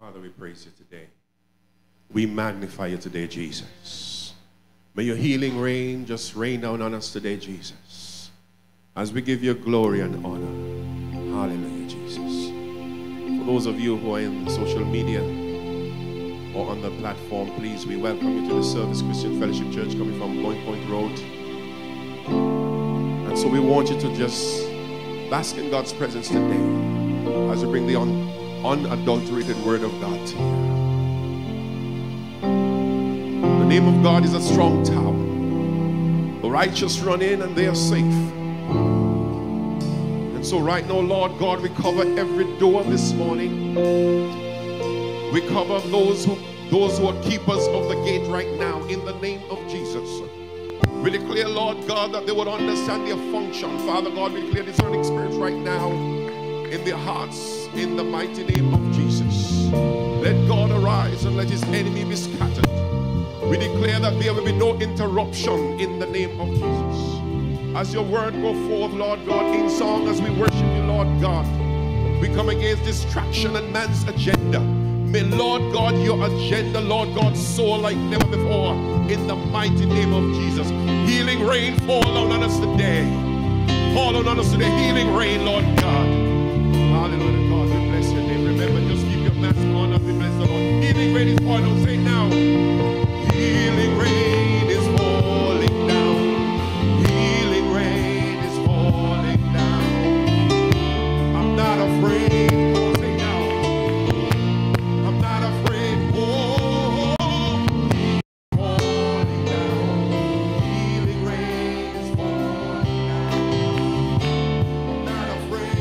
Father, we praise you today. We magnify you today, Jesus. May your healing rain just rain down on us today, Jesus, as we give you glory and honor. Hallelujah, Jesus. For those of you who are in social media or on the platform, please, we welcome you to the service, Christian Fellowship Church, coming from Long Point Road. And so we want you to just bask in God's presence today as we bring the unadulterated word of God to you. The name of God is a strong tower. The righteous run in and they are safe. And so right now, Lord God, we cover every door this morning. We cover those who are keepers of the gate right now in the name of Jesus. We declare, Lord God, that they would understand their function. Father God, we declare this learning experience right now in their hearts in the mighty name of Jesus. Let God arise and let his enemy be scattered. We declare that there will be no interruption in the name of Jesus. As your word go forth, Lord God, in song as we worship you, Lord God, we come against distraction and man's agenda. May, Lord God, your agenda, Lord God, soar like never before in the mighty name of Jesus. Healing rain, fall on us today. Fall on us today. Healing rain, Lord God. Hallelujah, God, we bless your name. Remember, just keep your mask on and we bless the Lord. Healing rain is falling. Don't say it now. Healing rain is falling down. Healing rain is falling down. I'm not afraid. Oh, say now. I'm not afraid. Oh, falling down. Healing rain is falling down. I'm not afraid.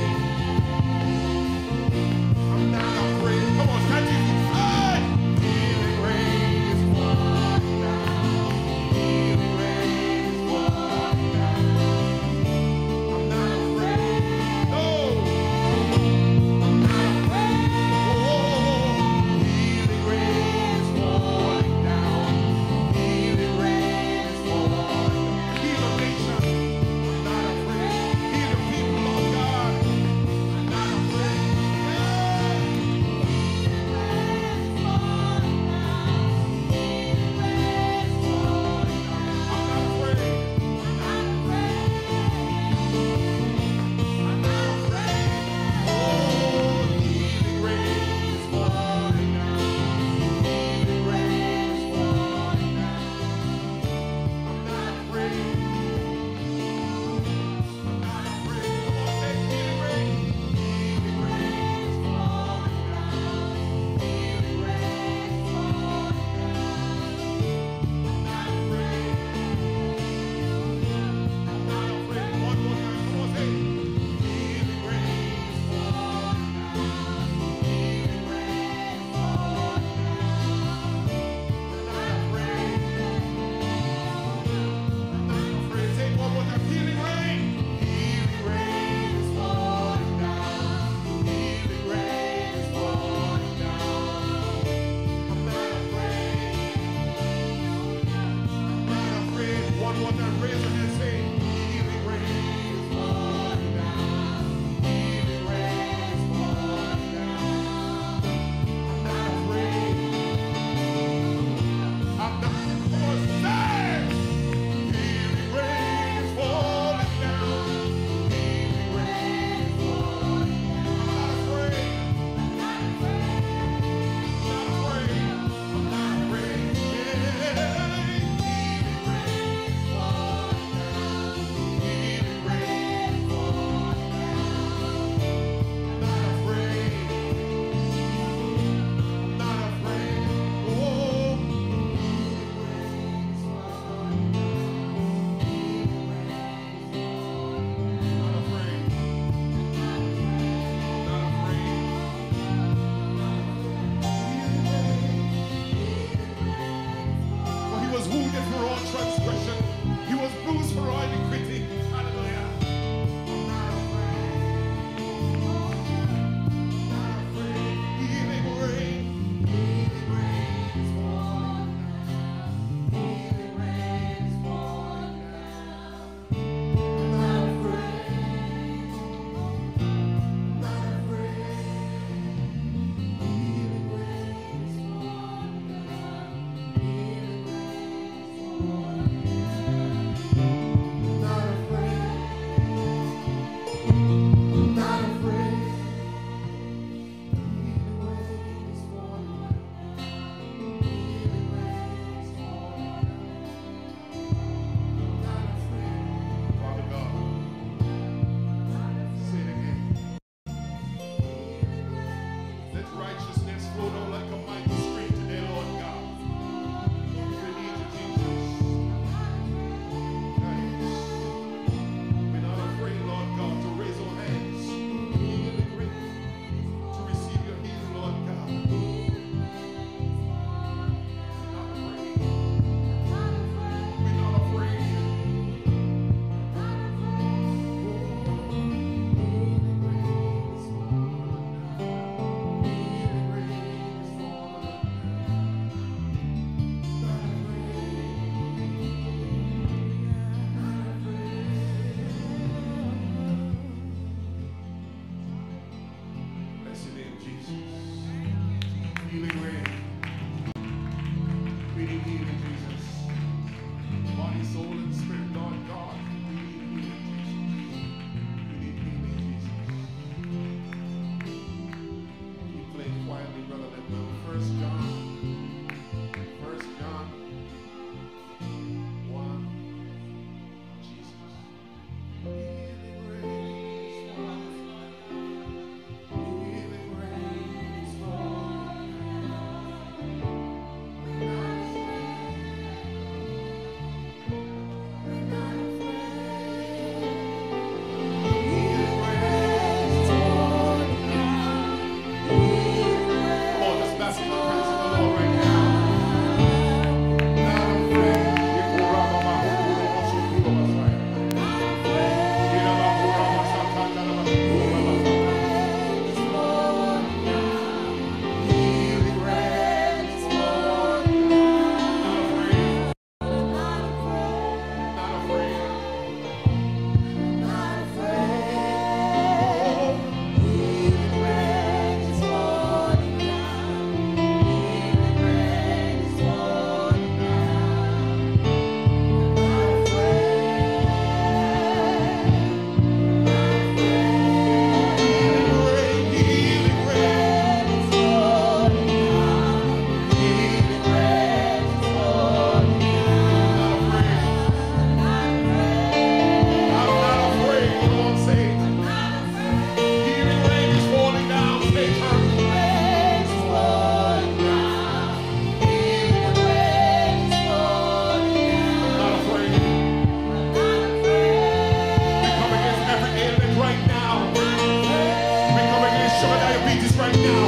pressure of diabetes right now.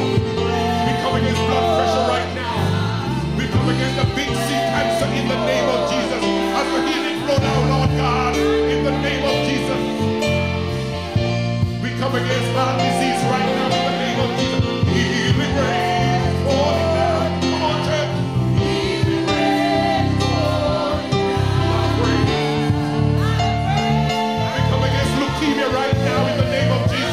We come against blood pressure right now. We come against the big C cancer in the name of Jesus. As the healing flow now, Lord God, in the name of Jesus. We come against heart disease right now in the name of Jesus. Healing rain, Lord God. Come on, church. Healing rain, Lord God. We come against leukemia right now in the name of Jesus.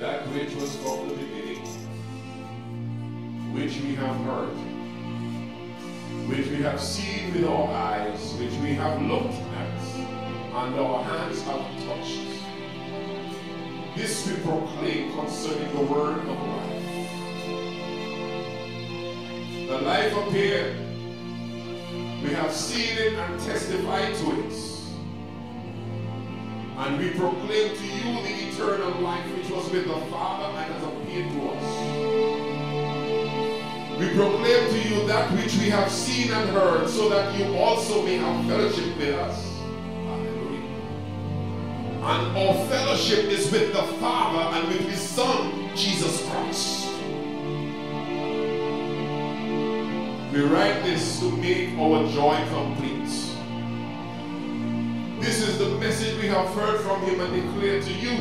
that which was from the beginning, which we have heard, which we have seen with our eyes, which we have looked at, and our hands have touched. This we proclaim concerning the word of life. The life appeared, we have seen it and testified to it. And we proclaim to you the eternal life which was with the Father and has appeared to us. We proclaim to you that which we have seen and heard, so that you also may have fellowship with us. And our fellowship is with the Father and with His Son, Jesus Christ. We write this to make our joy complete. This is the message we have heard from Him and declare to you.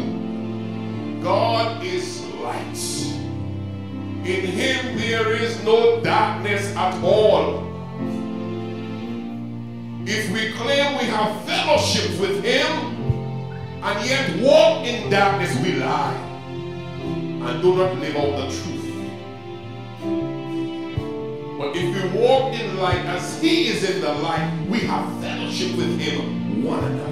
God is light. In Him there is no darkness at all. If we claim we have fellowship with Him, and yet walk in darkness, we lie and do not live out the truth. But if we walk in light as He is in the light, we have fellowship with Him one another.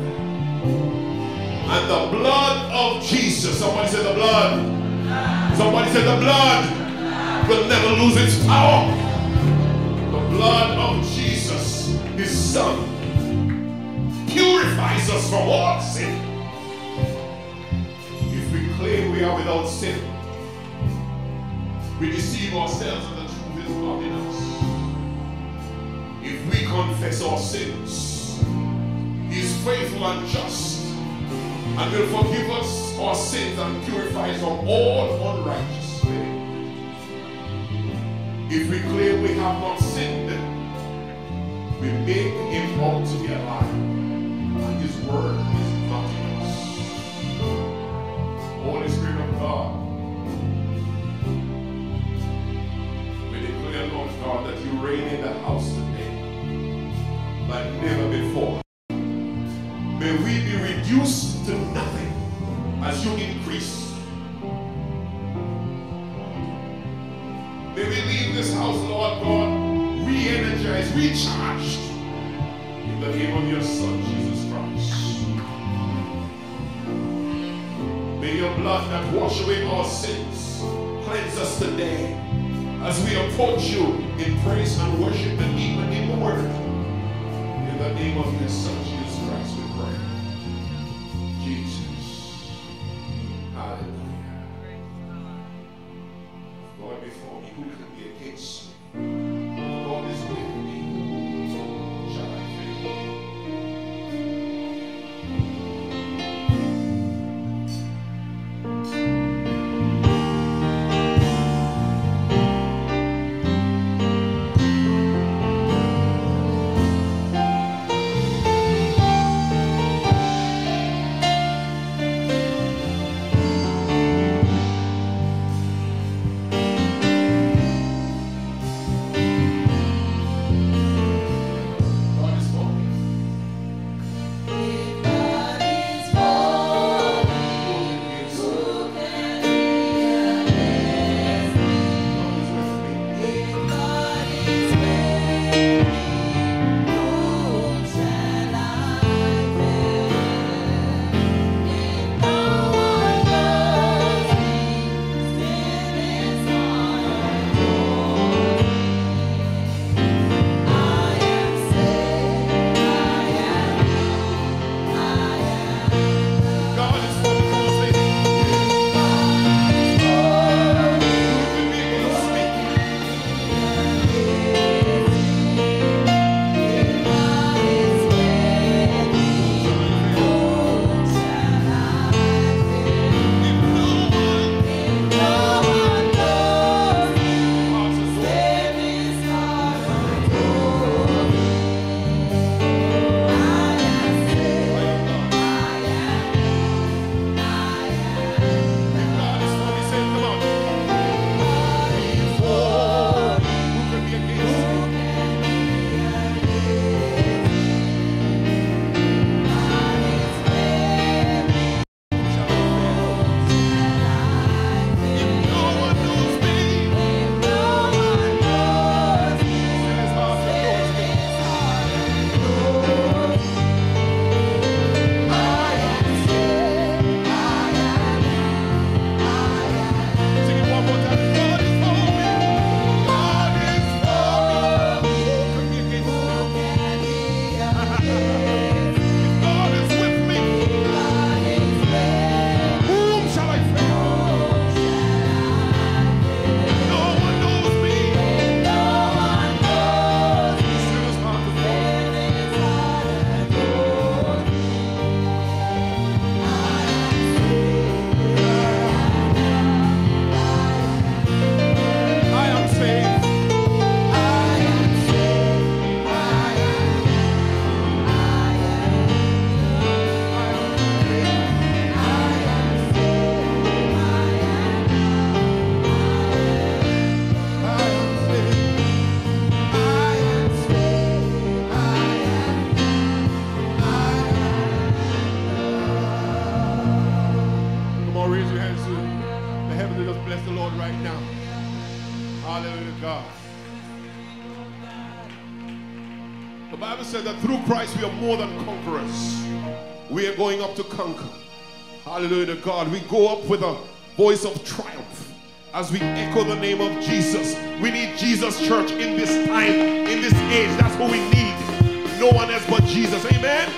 And the blood of Jesus, somebody said the blood. Somebody said the blood will never lose its power. The blood of Jesus, His Son, purifies us from all sin. We are without sin. We deceive ourselves and the truth is not in us. If we confess our sins, He is faithful and just and will forgive us our sins and purify us from all unrighteous living. If we claim we have not sinned, we make Him out to be a liar and His word is not in us. Holy Spirit of God, we declare, Lord God, that You reign in the house today like never before. May we be reduced to nothing as You increase. May we leave this house, Lord God, re-energized, recharged in the name of Your Son, Jesus Christ. May Your blood that wash away our sins cleanse us today as we approach You in praise and worship and even in the Word. In the name of Your Son, Jesus Christ, we pray. Jesus. Hallelujah. Lord, before me, who can be against me? The Lord is with me. Whom shall I fear? hands to the heavens and just bless the Lord right now. Hallelujah, God. The Bible says that through Christ we are more than conquerors. We are going up to conquer. Hallelujah, God. We go up with a voice of triumph as we echo the name of Jesus. We need Jesus, church, in this time, in this age. That's who we need. No one else but Jesus. Amen.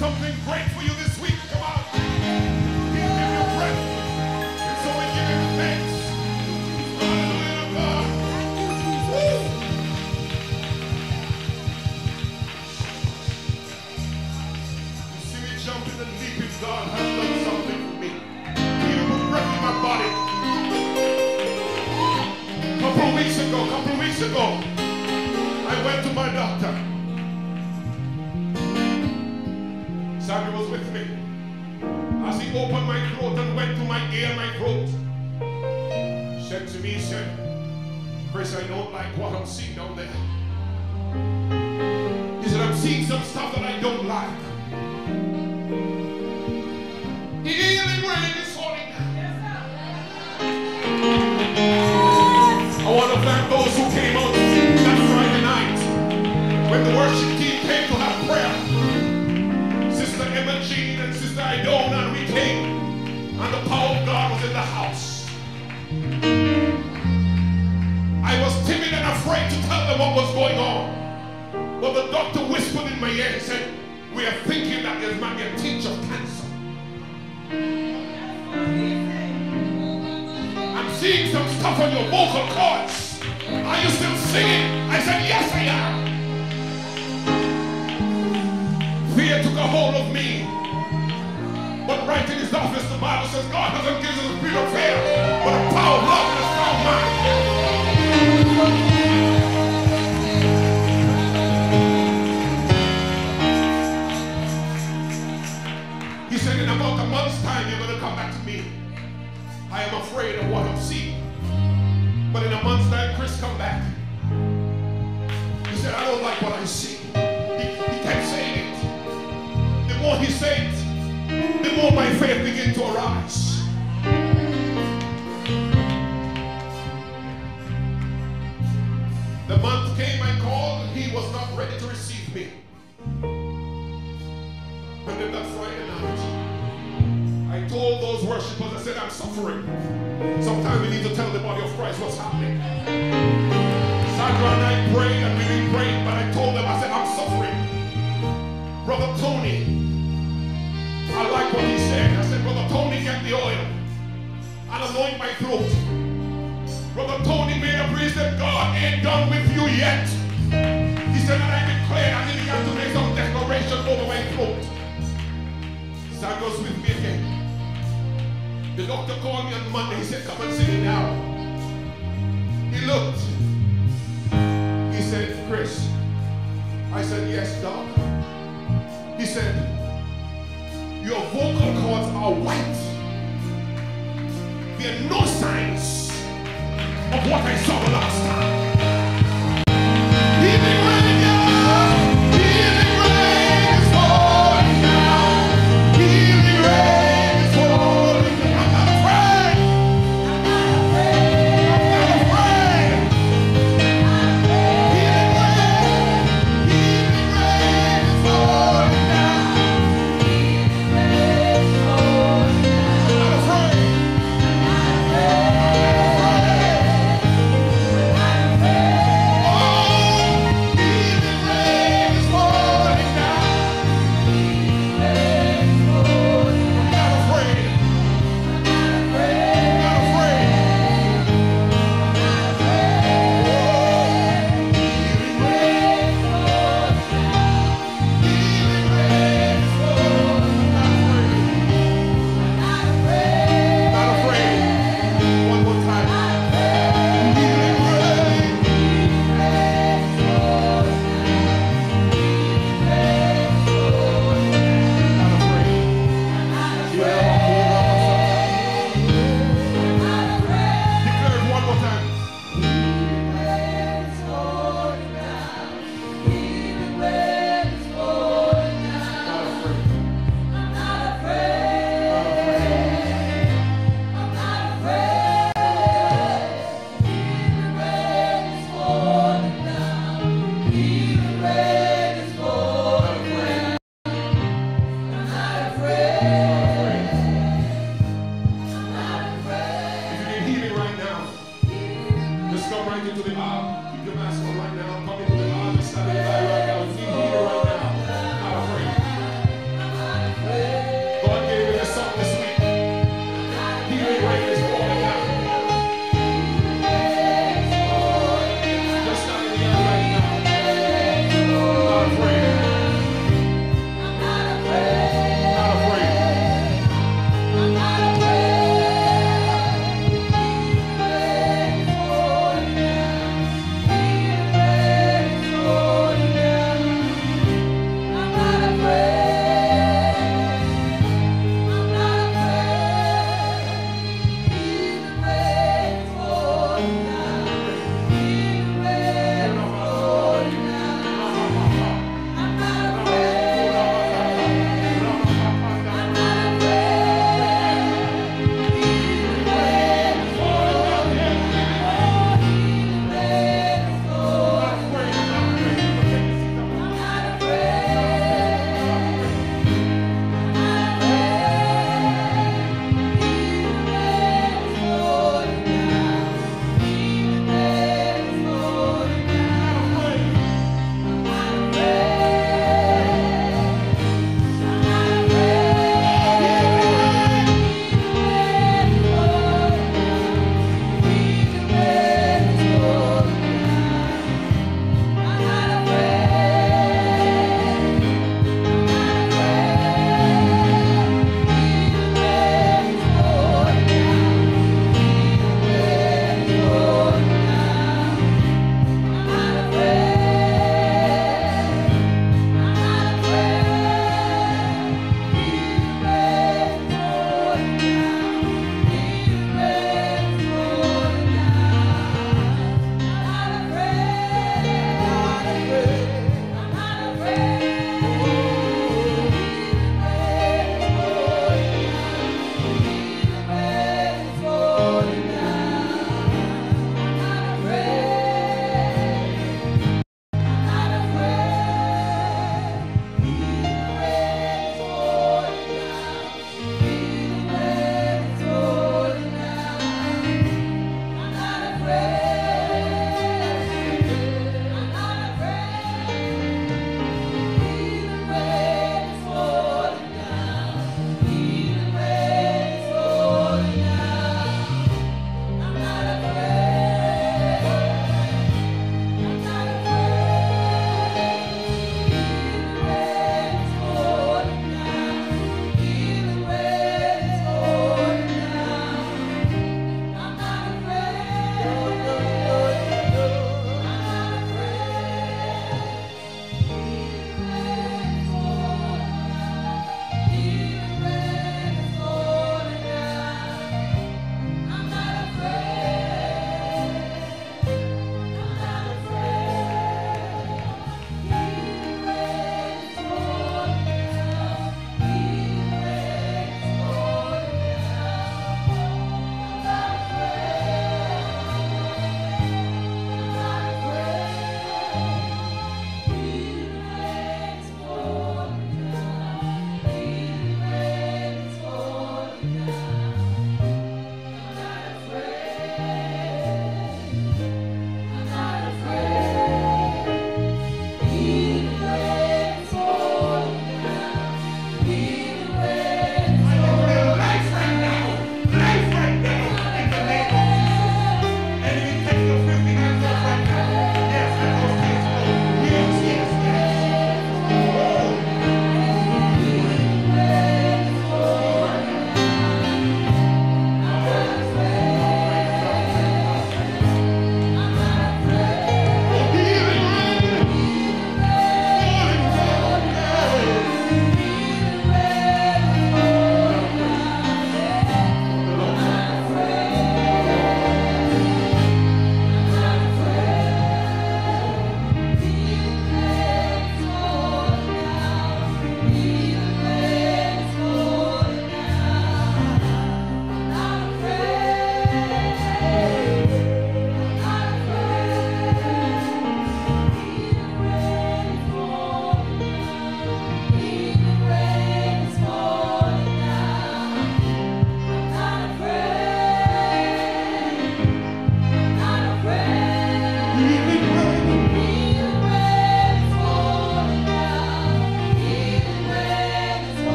something great for you this week. Come on. He'll give you breath. And so we give him thanks. Hallelujah, God. Woo. You see me jumping and leaping, God has done something for me. He'll put breath in my body. A couple of weeks ago, I went to my doctor. Sammy was with me. As he opened my throat and went to my ear, my throat, he said to me, he said, Chris, I don't like what I'm seeing down there. He said, I'm seeing some stuff that I don't like. The healing rain is falling down. Yes, I want to thank those who came out that Friday night when the worship team came to have prayer. Gene and Sister Idona, and we came, and the power of God was in the house. I was timid and afraid to tell them what was going on, but the doctor whispered in my ear and said, we are thinking that there might be a tinge of cancer. I'm seeing some stuff on your vocal cords. Are you still singing? I said, yes, I am. Fear took a hold of me. But right in his office, the Bible says God doesn't give us a spirit of fear, but a power of love and a strong mind. He said, in about a month's time, you're going to come back to me. I am afraid of what I'm seeing. But in a month's time, Chris, come back. He said, I don't like what I see. He kept saying it. The more he said, the more my faith began to arise. The month came, I called, and he was not ready to receive me. And then that Friday night, I told those worshipers, I said, I'm suffering. Sometimes we need to tell the body of Christ what's happening. Sandra and I prayed, and we didn't pray, but I told them, I said, I'm suffering. Brother Tony, I like what he said. I said, Brother Tony, get the oil and anoint my throat. Brother Tony made a priest that God ain't done with you yet. He said, and I declare, and he began to make some declaration over my throat. That goes with me again. The doctor called me on Monday. He said, come and sing it now. He looked. He said, Chris. I said, yes, doc. He said, your vocal cords are white. There are no signs of what I saw last time. Even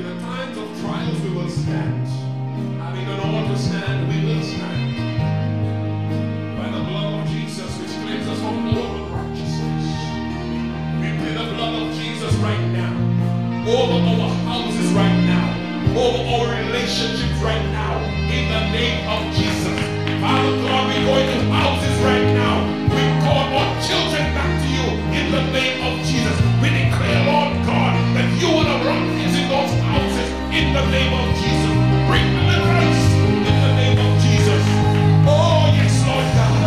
in the times of trials we will stand. Having an all to stand, we will stand. By the blood of Jesus, which cleanses us from all righteousness. We pray the blood of Jesus right now. Over our houses right now. Over our relationships right now. In the name of Jesus. Father God, we go into houses right now. We call our children back to you in the name of Jesus. We declare, Lord God, that you will arise in those houses in the name of Jesus. Bring deliverance in the name of Jesus. Oh, yes, Lord God.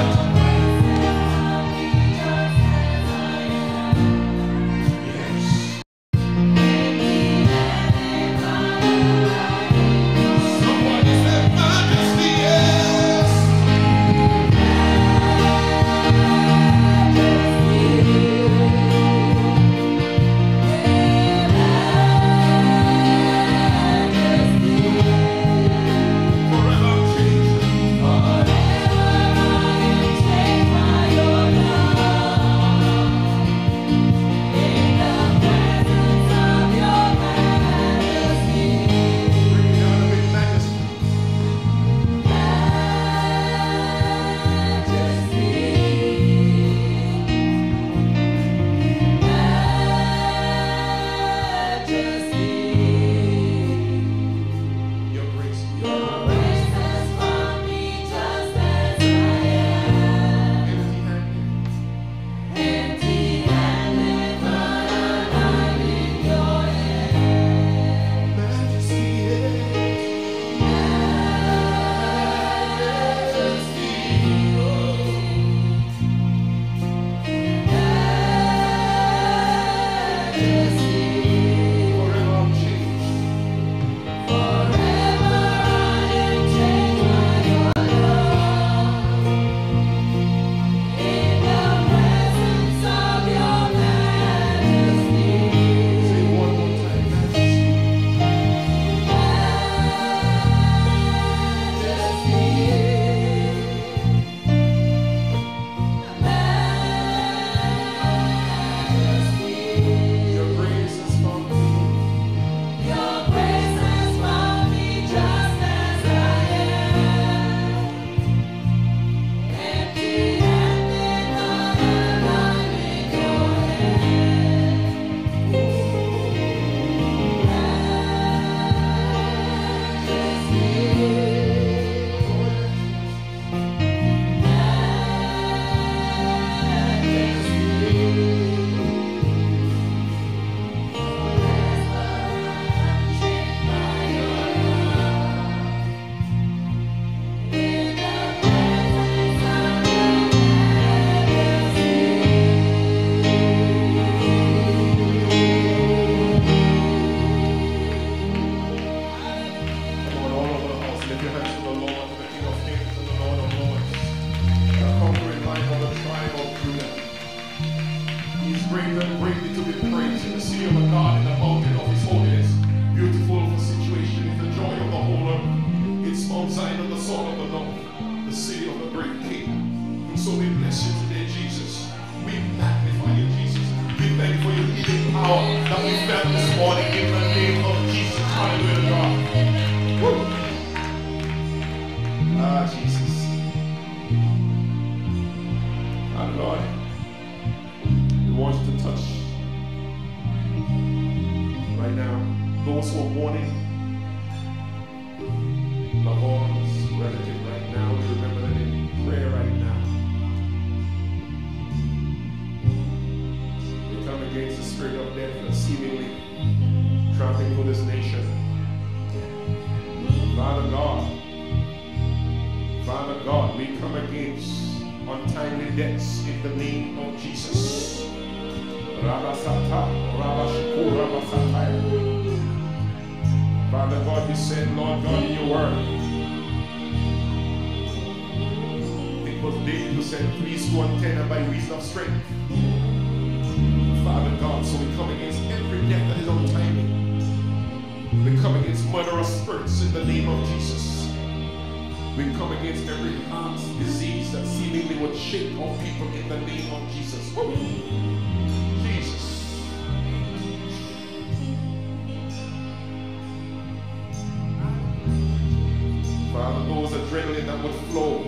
adrenaline that would flow.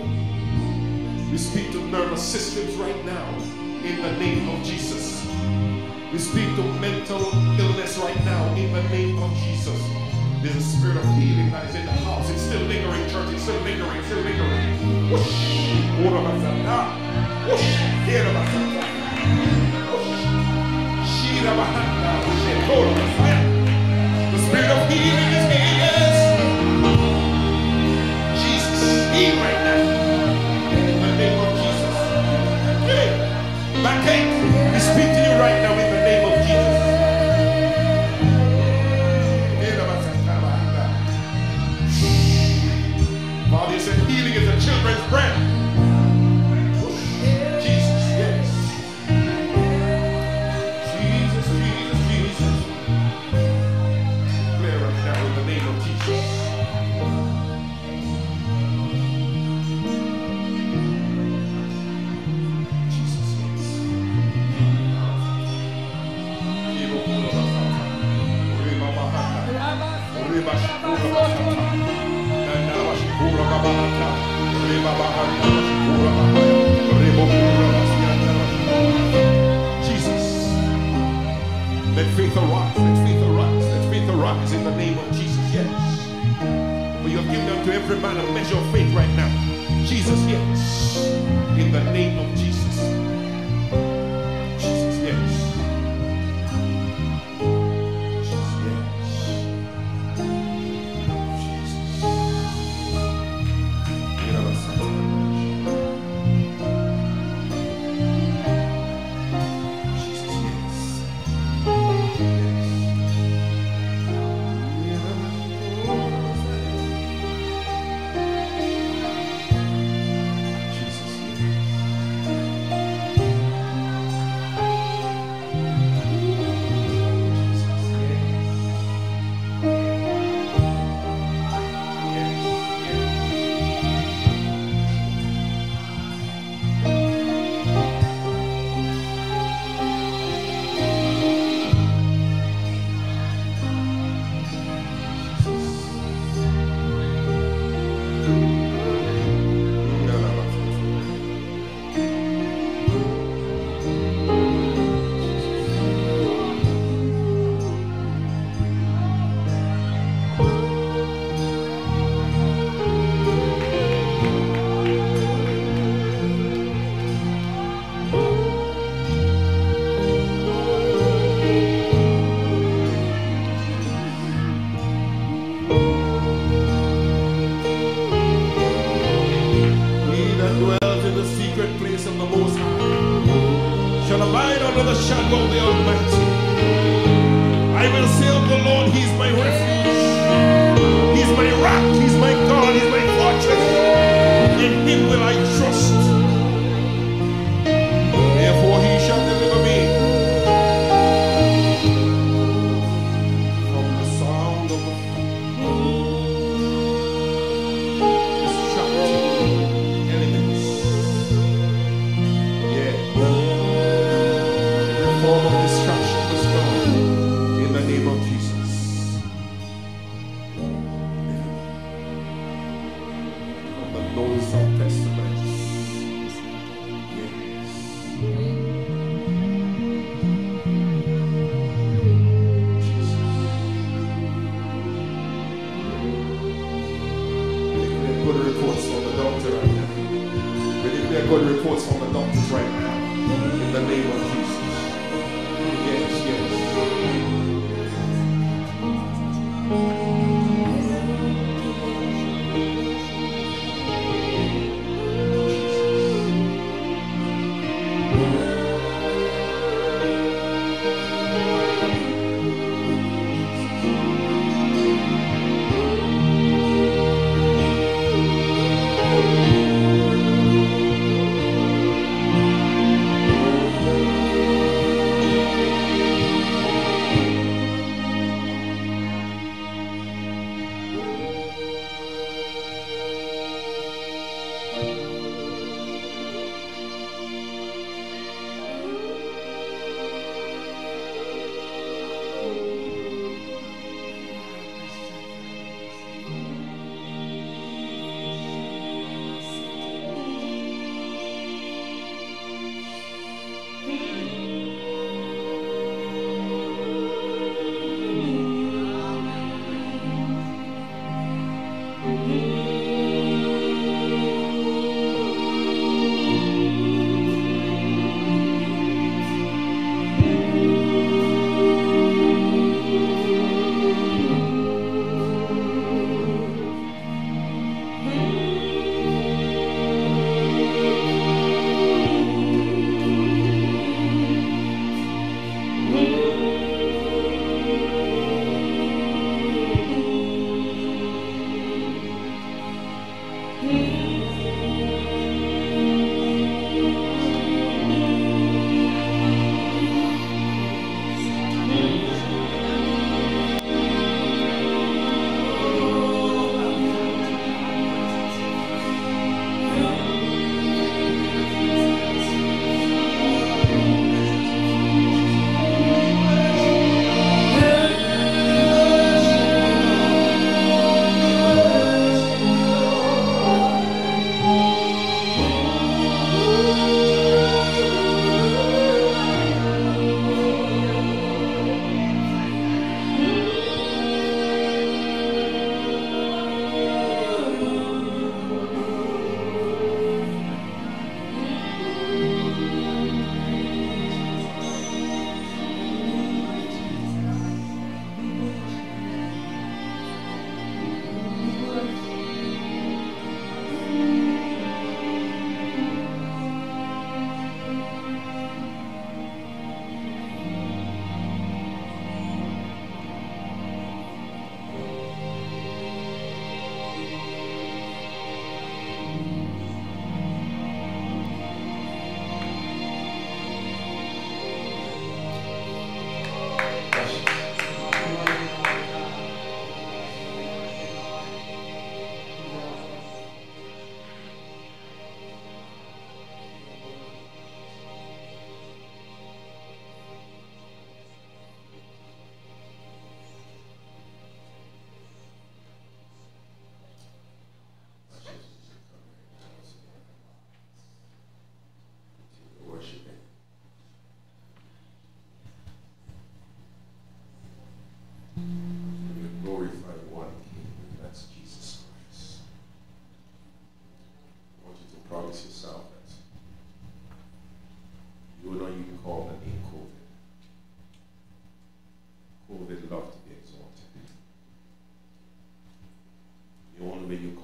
We speak to nervous systems right now in the name of Jesus. We speak to mental illness right now in the name of Jesus. There's a spirit of healing that is in the house. It's still lingering, church. It's still lingering, still lingering. Whoosh. The spirit of healing is in us. Jesus, heal right now. In the name of Jesus. Hey, backache, we speak to you right now. Children's bread. Jesus, yes. Jesus, Jesus, Jesus. Clear right now in the name of Jesus. Jesus, yes. Jesus, let faith arise, let faith arise, let faith arise in the name of Jesus, yes. For you have given unto every man a measure of faith right now. Jesus, yes. In the name of Jesus. Jesus, yes.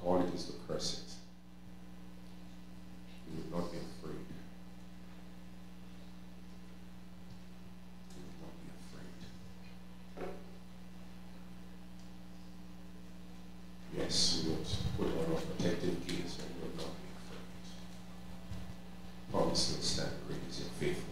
all it is to curse it. You would not be afraid. You would not be afraid. Yes, you would put on a protective gaze and you would not be afraid. Promise will stand, great is your faithfulness.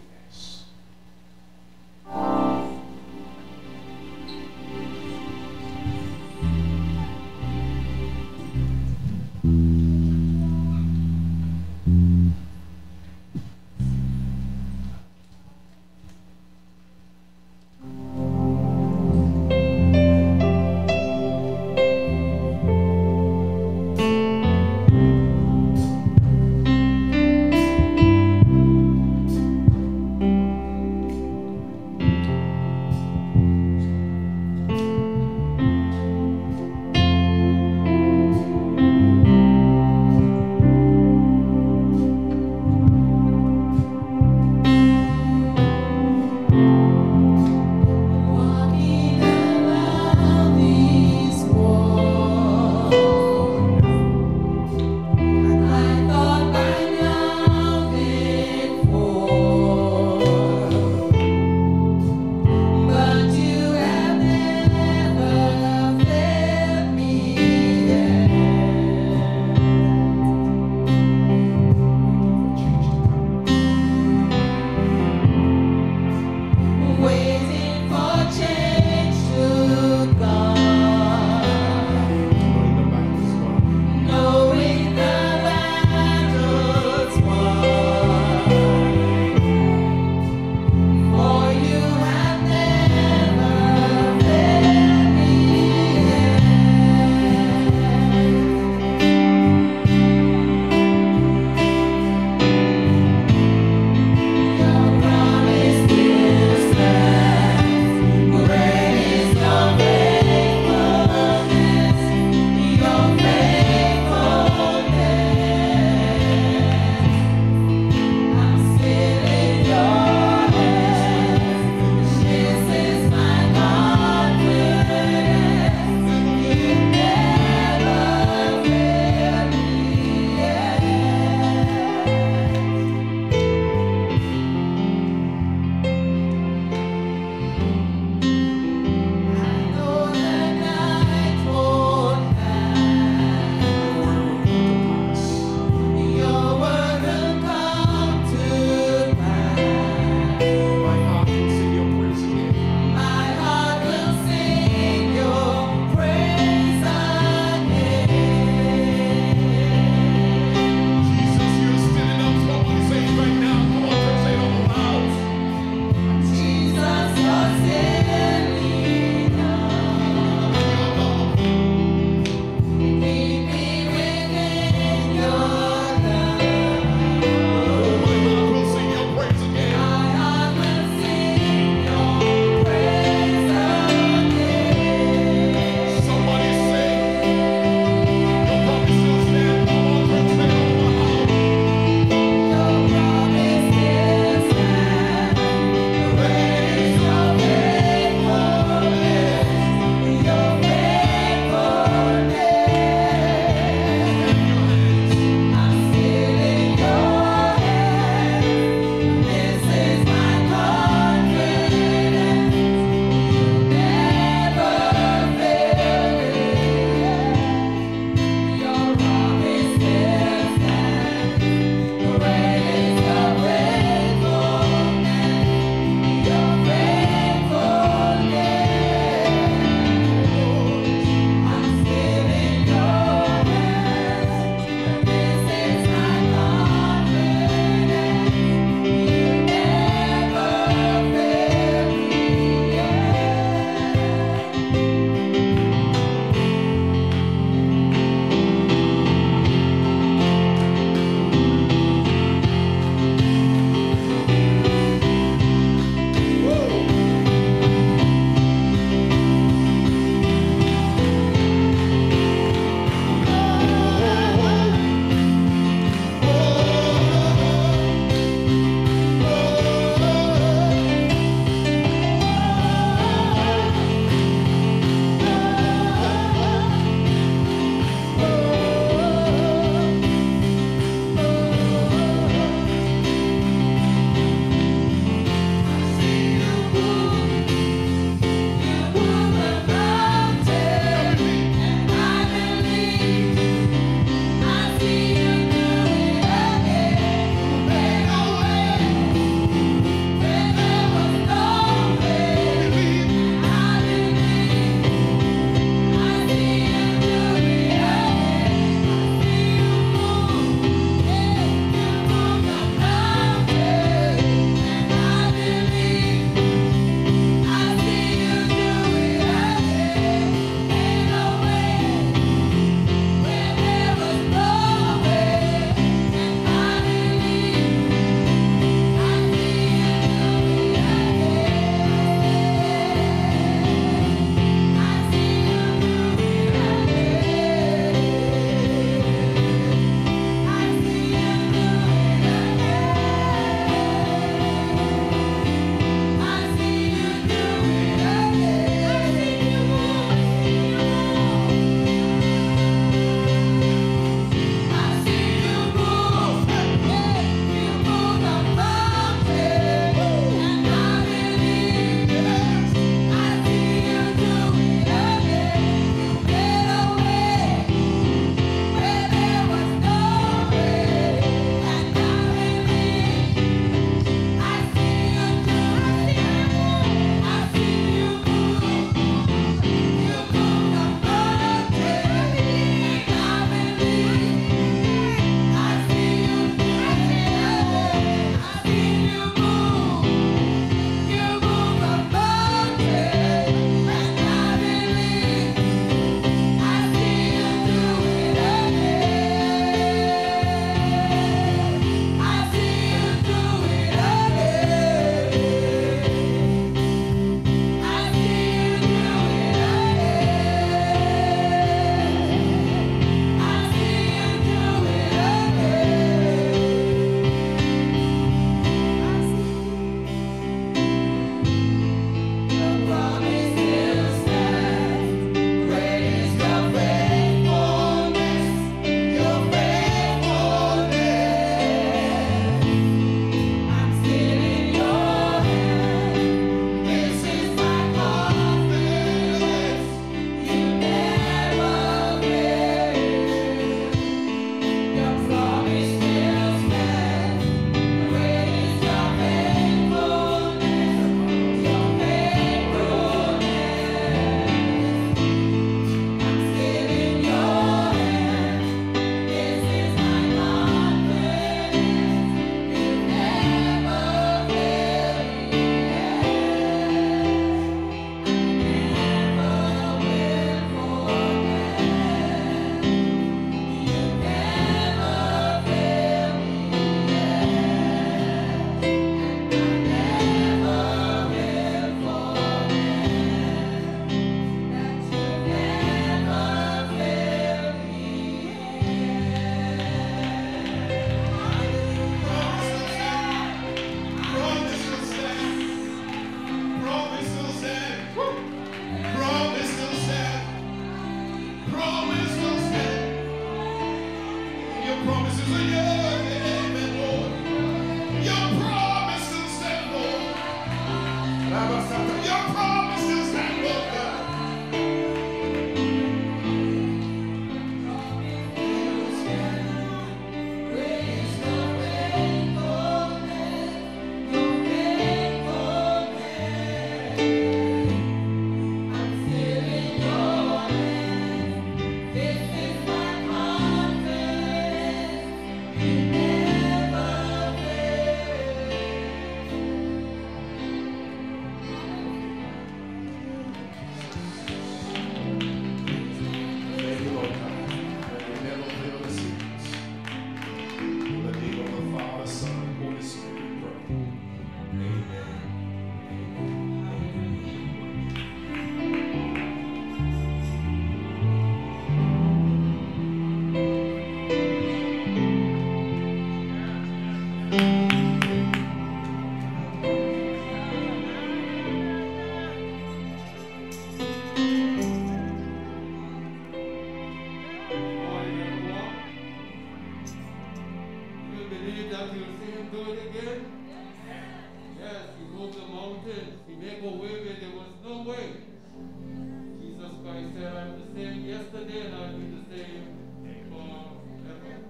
He said, "I'm the same yesterday and I'll be the same forever."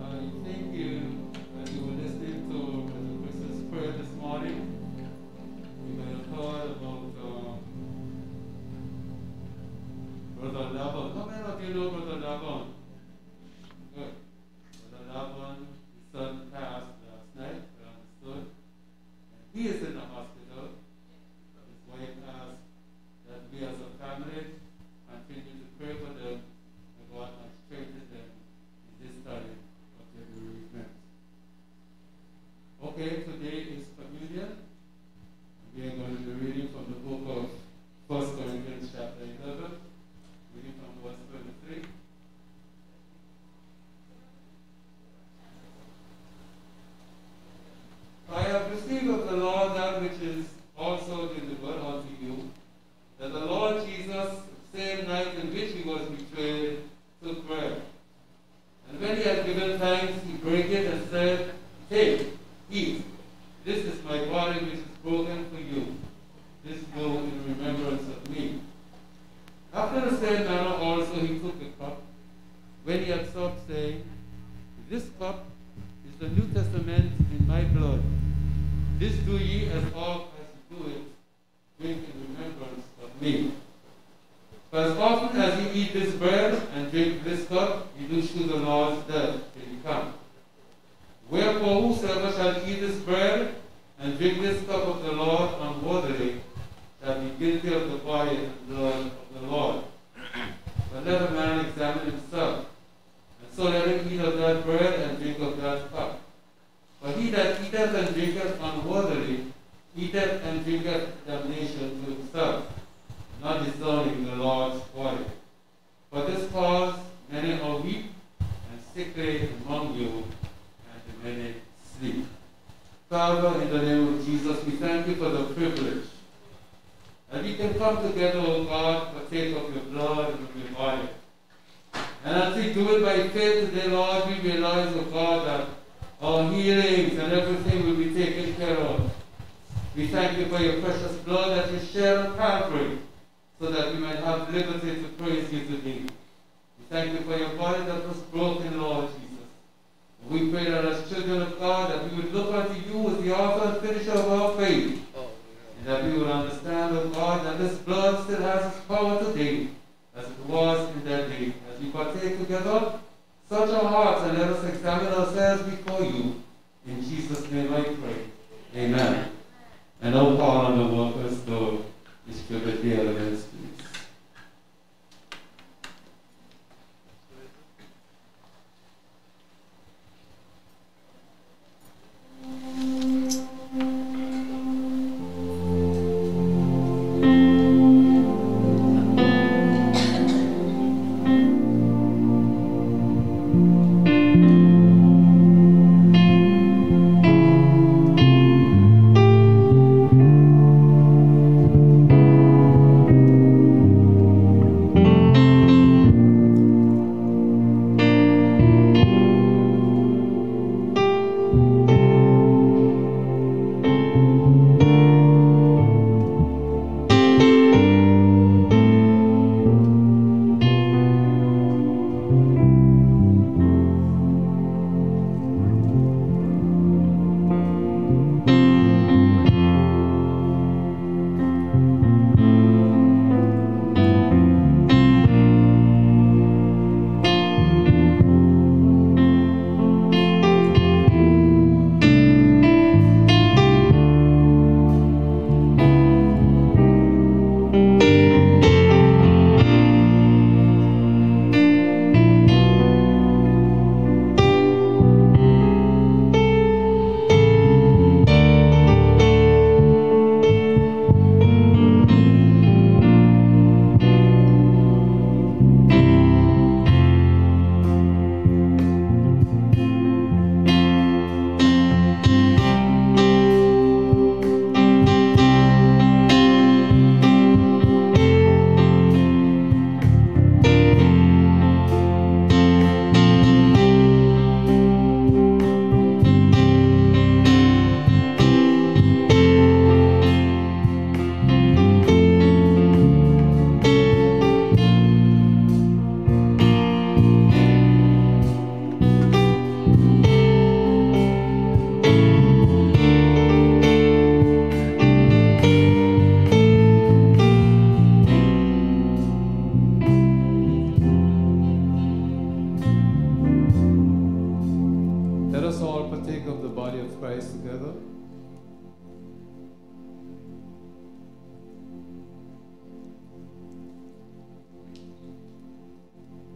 Thank you that you were listening to the Christmas prayer this morning. You may have heard about Brother Laban. How many of you know Brother Laban? Good. Brother Laban, his son passed last night, we understood. He is in the hospital. His wife asked that we as a family continue to pray for them, and God has strengthened them in this time of their bereavement. Okay, today is communion. We are going to be reading from the book of 1 Corinthians chapter 11, reading from verse 23. "I have received of the Lord that which is also delivered unto you, that the Lord Jesus, same night in which he was betrayed, took bread. And when he had given thanks, he brake it and said, 'Take, eat. This is my body which is broken for you. This do in remembrance of me.' After the same manner also he took the cup, when he had supped, saying, 'This cup is the New Testament in my blood. This do ye as oft as you do it, drink in remembrance of me. For as often as ye eat this bread and drink this cup, ye do shew the Lord's death till he come. Wherefore whosoever shall eat this bread and drink this cup of the Lord unworthily shall be guilty of the body and blood of the Lord. But let a man examine himself, and so let him eat of that bread and drink of that cup. For he that eateth and drinketh unworthily eateth and drinketh damnation to himself, not discerning the Lord's body. For this cause many are weak and sickly among you, and many sleep." Father, in the name of Jesus, we thank you for the privilege that we can come together, O God, partake of your blood and of your body. And as we do it by faith today, Lord, we realize, O God, that our healings and everything will be taken care of. We thank you for your precious blood that you shed on Calvary, so that we might have liberty to praise you today. We thank you for your body that was broken, Lord Jesus. We pray that as children of God, that we would look unto you as the author and finisher of our faith. And that we would understand, O God, that this blood still has its power today, as it was in that day. As we partake together, search our hearts and let us examine ourselves before you. In Jesus' name I pray. Amen. And now call on the workers to distribute the elements, please.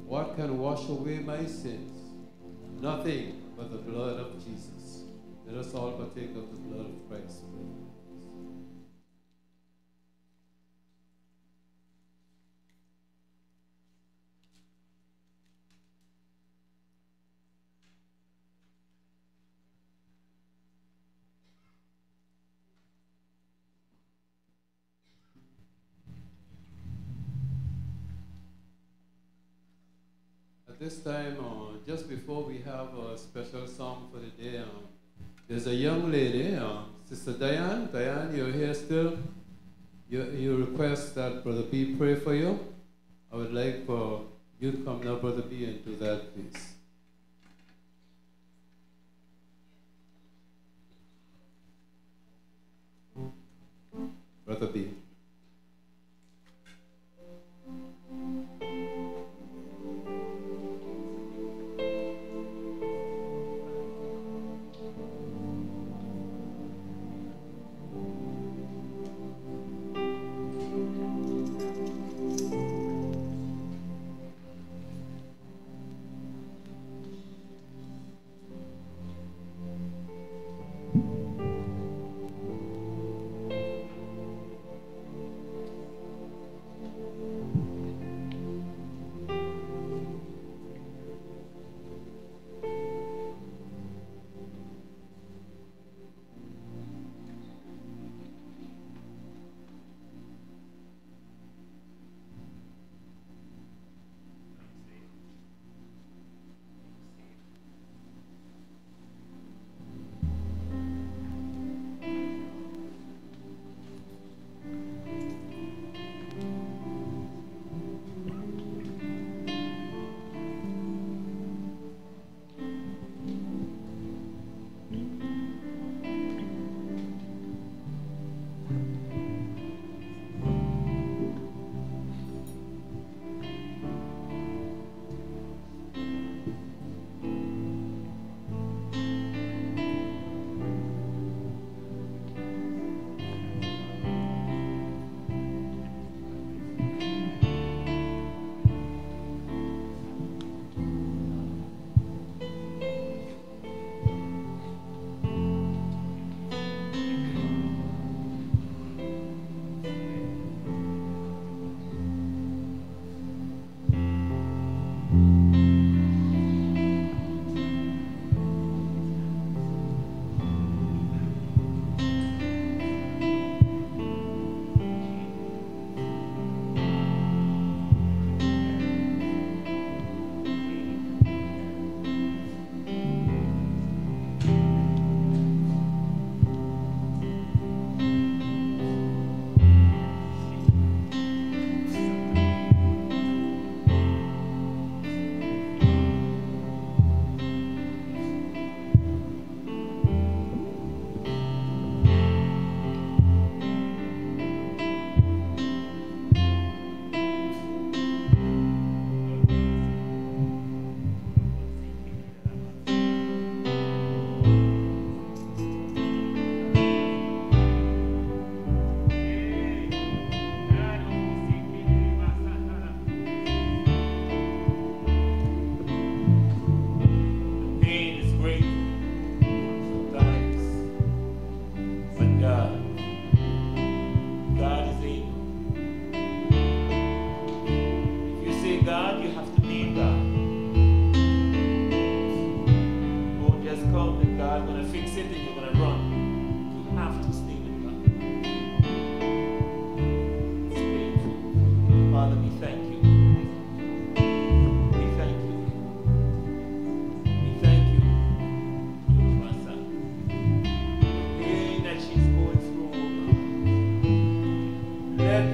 What can wash away my sins? Nothing but the blood of Jesus. Let us all partake of the blood of Christ. This time, just before we have a special song for the day, there's a young lady, Sister Diane. Diane, you're here still. You request that Brother B pray for you. I would like for you to come now, Brother B, and do that, please. Brother B.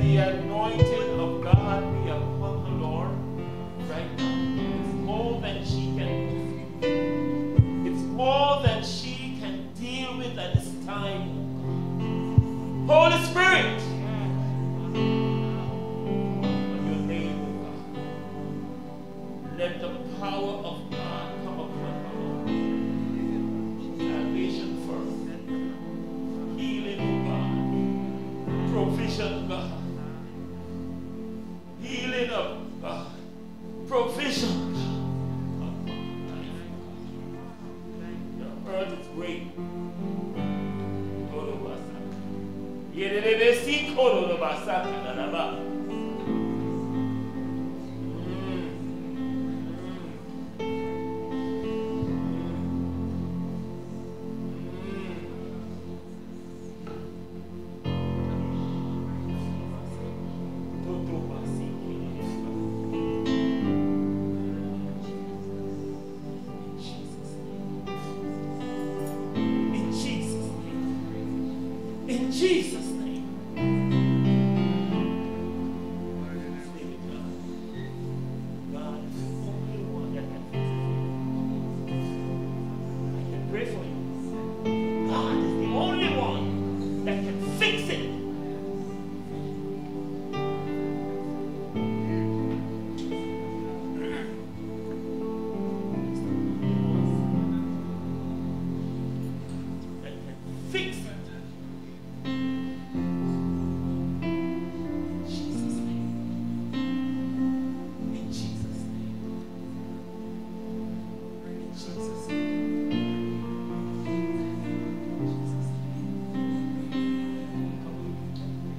The anointing of God be upon the Lord right now.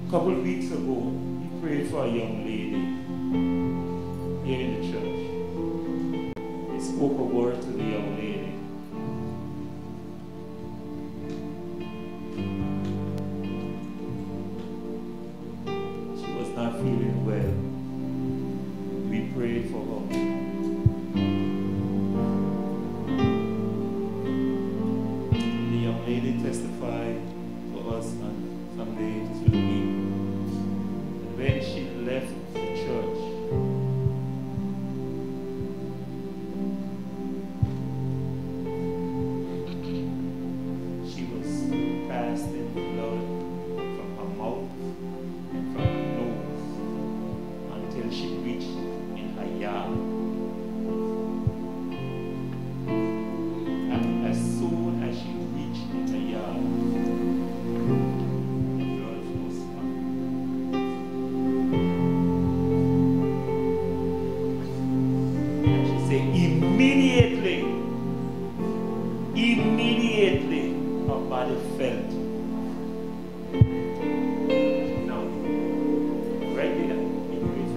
A couple weeks ago, he prayed for a young lady here in the church. He spoke a word to the young lady. She was not feeling well. We prayed for her. The young lady testified for us and someday to me. When she left the church, she was casting blood from her mouth and from her nose until she reached in her yard. And as soon as she reached in her yard, immediately her body felt. Now, right there, it was,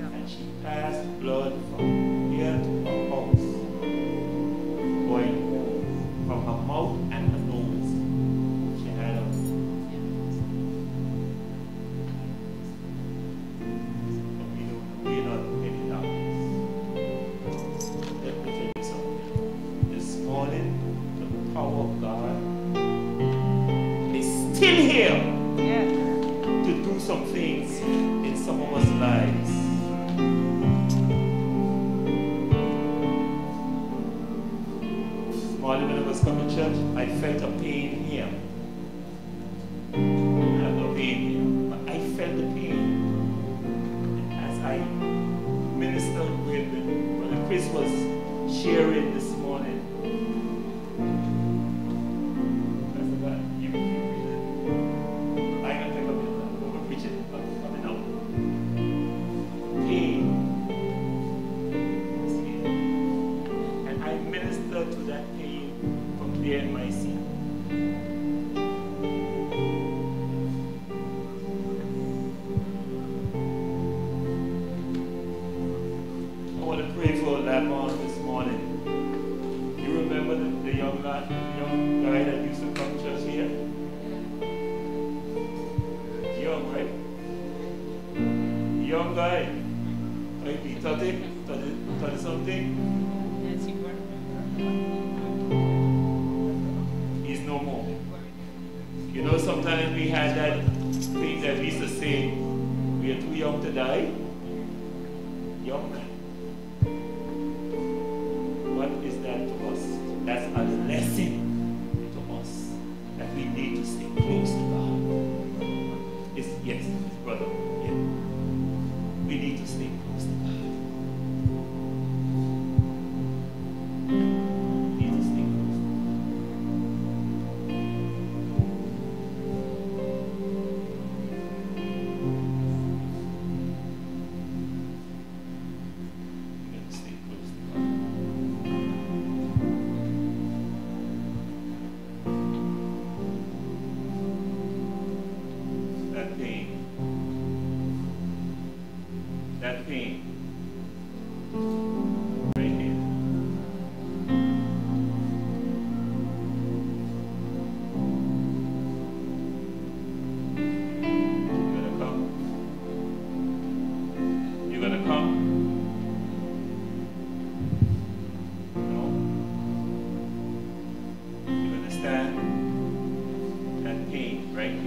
and she passed blood from here to her house, going from her mouth and her nose. She had some things in some of us lives. Morning when I was coming to church, I felt a pain here. Not a pain here, but I felt the pain. And as I ministered with Brother Chris was sharing this morning. that pain. Right here. You're gonna come. No. You're gonna stand. That pain right here.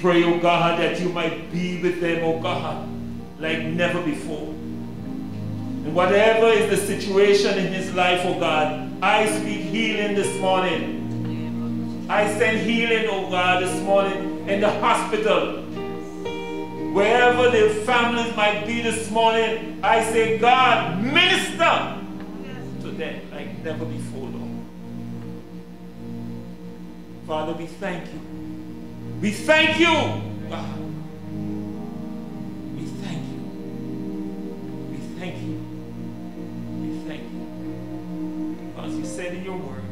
Pray, oh God, that you might be with them, oh God, like never before. And whatever is the situation in his life, oh God, I speak healing this morning. I send healing, oh God, this morning in the hospital. Wherever their families might be this morning, I say, God, minister to them like never before, Lord. Father, we thank you. We thank you, God. We thank you. We thank you. We thank you. Because you said in your word,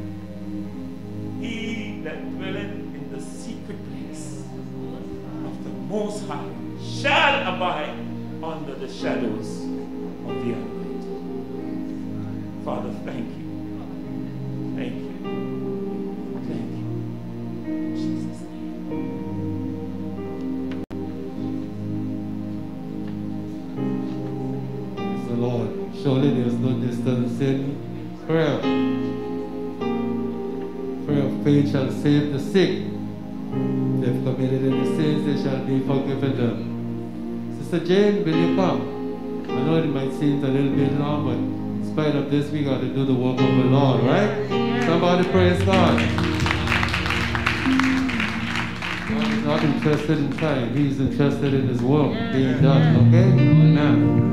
he that dwelleth in the secret place of the Most High shall abide under the shadows of the Almighty. Father, thank you. Thank you. Surely there is no distance in prayer. Prayer of faith shall save the sick. They have committed any sins, they shall be forgiven them. Sister Jane, will you come? I know it might seem a little bit long, but in spite of this, we got to do the work of the Lord, right? Yeah. Somebody praise God. God is not interested in time. He is interested in his work being done, okay? Now.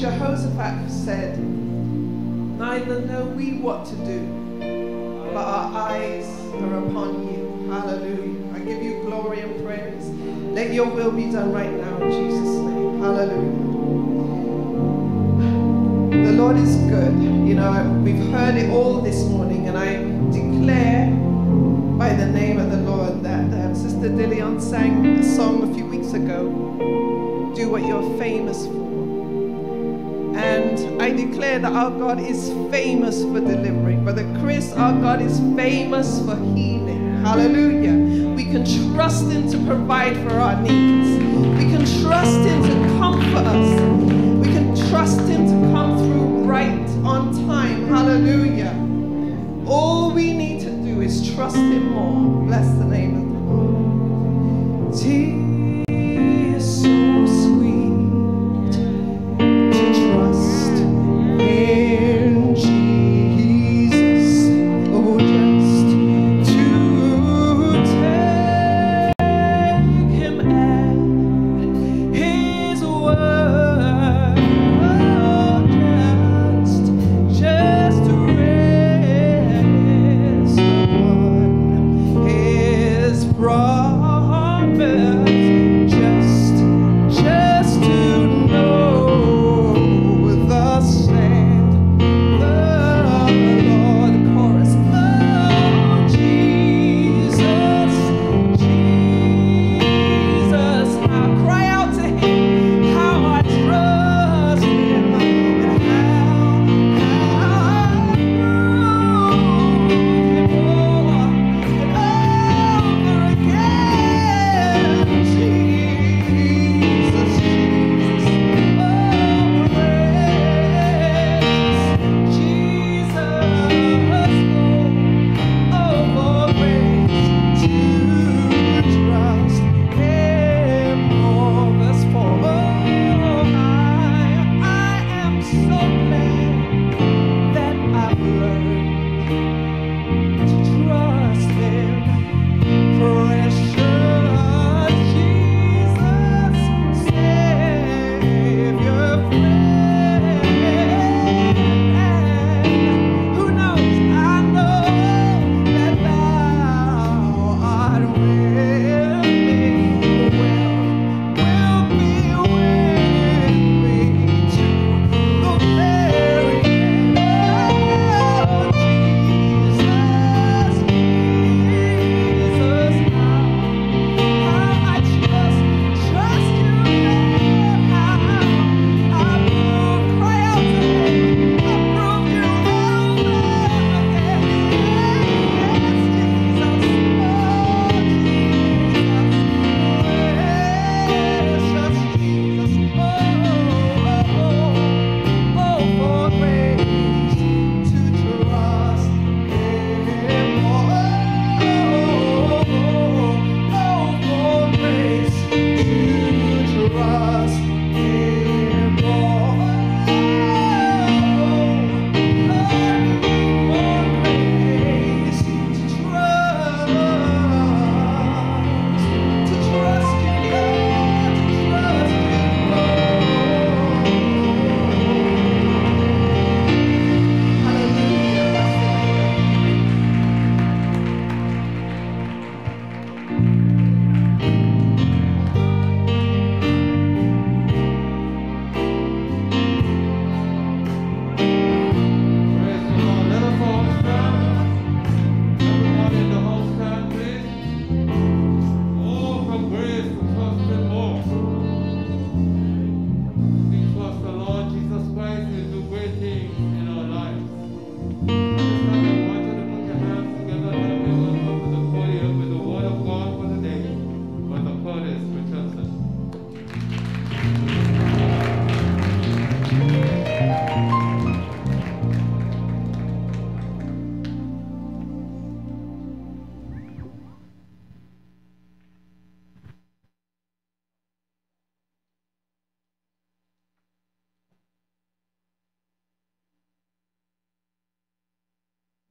Jehoshaphat said, neither know we what to do, but our eyes are upon you. Hallelujah. I give you glory and praise. Let your will be done right now in Jesus' name. Hallelujah. The Lord is good. You know, we've heard it all this morning, and I declare by the name of the Lord that Sister Dillion sang a song a few weeks ago, Do What You're Famous For. And I declare that our God is famous for delivering. Brother Chris, our God is famous for healing. Hallelujah. We can trust him to provide for our needs. We can trust him to comfort us. We can trust him to come through right on time. Hallelujah. Lord. Bless the name of the Lord. He is so sweet to trust in Jesus. Oh, just to take him at his word.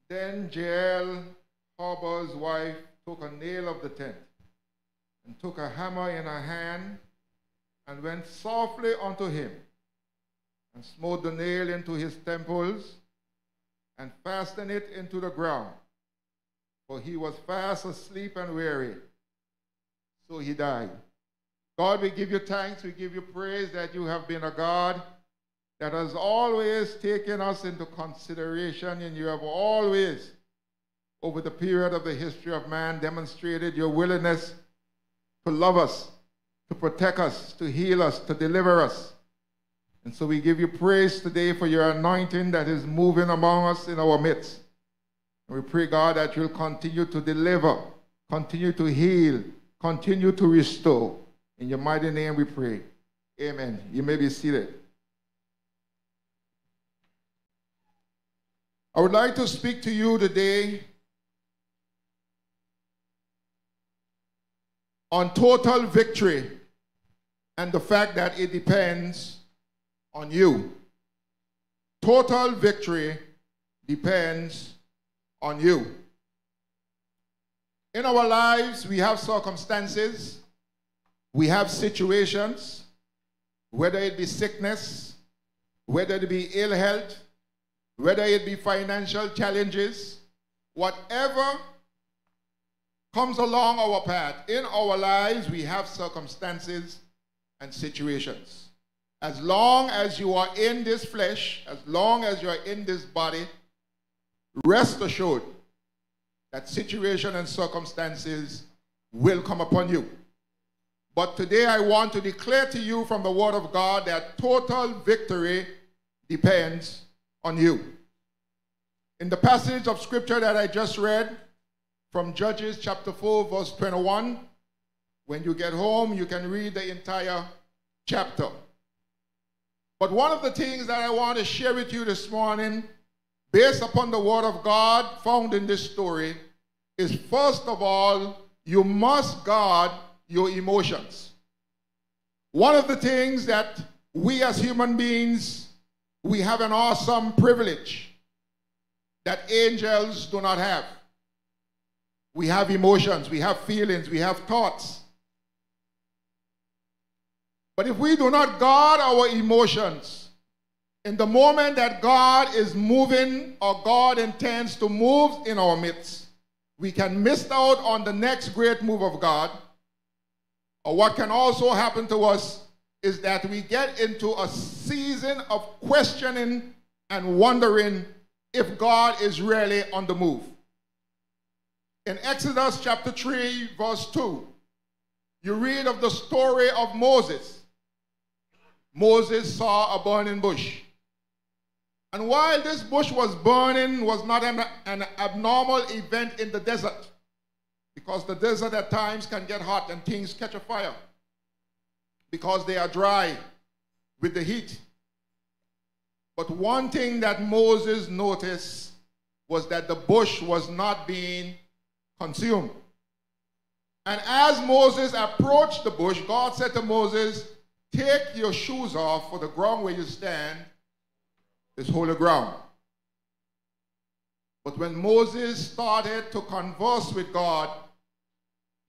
Then Jael, Harbor's wife, took a nail of the tent and took a hammer in her hand and went softly unto him and smote the nail into his temples and fastened it into the ground. For he was fast asleep and weary. So he died. God, we give you thanks, we give you praise that you have been a God that has always taken us into consideration, and you have always, over the period of the history of man, demonstrated your willingness to love us, to protect us, to heal us, to deliver us. And so we give you praise today for your anointing that is moving among us in our midst. And we pray, God, that you'll continue to deliver, continue to heal, continue to restore. In your mighty name we pray. Amen. You may be seated. I would like to speak to you today on total victory and the fact that it depends on you. Total victory depends on you. In our lives, we have circumstances, we have situations, whether it be sickness, whether it be ill health, whether it be financial challenges, whatever comes along our path. In our lives, we have circumstances and situations. As long as you are in this flesh, as long as you are in this body, rest assured that situation and circumstances will come upon you. But today I want to declare to you from the Word of God that total victory depends on you. In the passage of Scripture that I just read from Judges chapter 4 verse 21, when you get home you can read the entire chapter. But one of the things that I want to share with you this morning, based upon the Word of God found in this story, is first of all, you must guard your emotions. One of the things that we as human beings, we have an awesome privilege that angels do not have. We have emotions, we have feelings, we have thoughts. But if we do not guard our emotions, in the moment that God is moving or God intends to move in our midst, we can miss out on the next great move of God. Or what can also happen to us is that we get into a season of questioning and wondering if God is really on the move. In Exodus chapter 3 verse 2, you read of the story of Moses. Moses saw a burning bush. And while this bush was burning, was not an abnormal event in the desert, because the desert at times can get hot and things catch a fire because they are dry with the heat. But one thing that Moses noticed was that the bush was not being consumed. And as Moses approached the bush, God said to Moses, "Take your shoes off, for the ground where you stand is holy ground." But when Moses started to converse with God,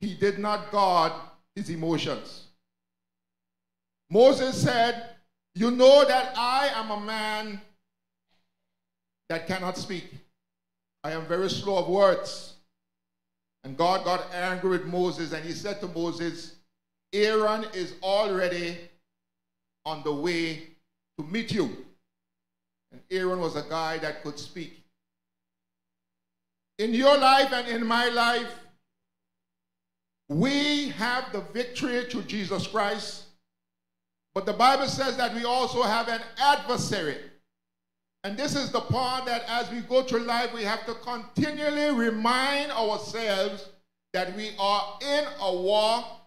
he did not guard his emotions. Moses said, "You know that I am a man that cannot speak. I am very slow of words." And God got angry with Moses, and he said to Moses, "Haran is already on the way to meet you." And Haran was a guy that could speak. In your life and in my life, we have the victory through Jesus Christ, but the Bible says that we also have an adversary. And this is the part that as we go through life, we have to continually remind ourselves that we are in a war,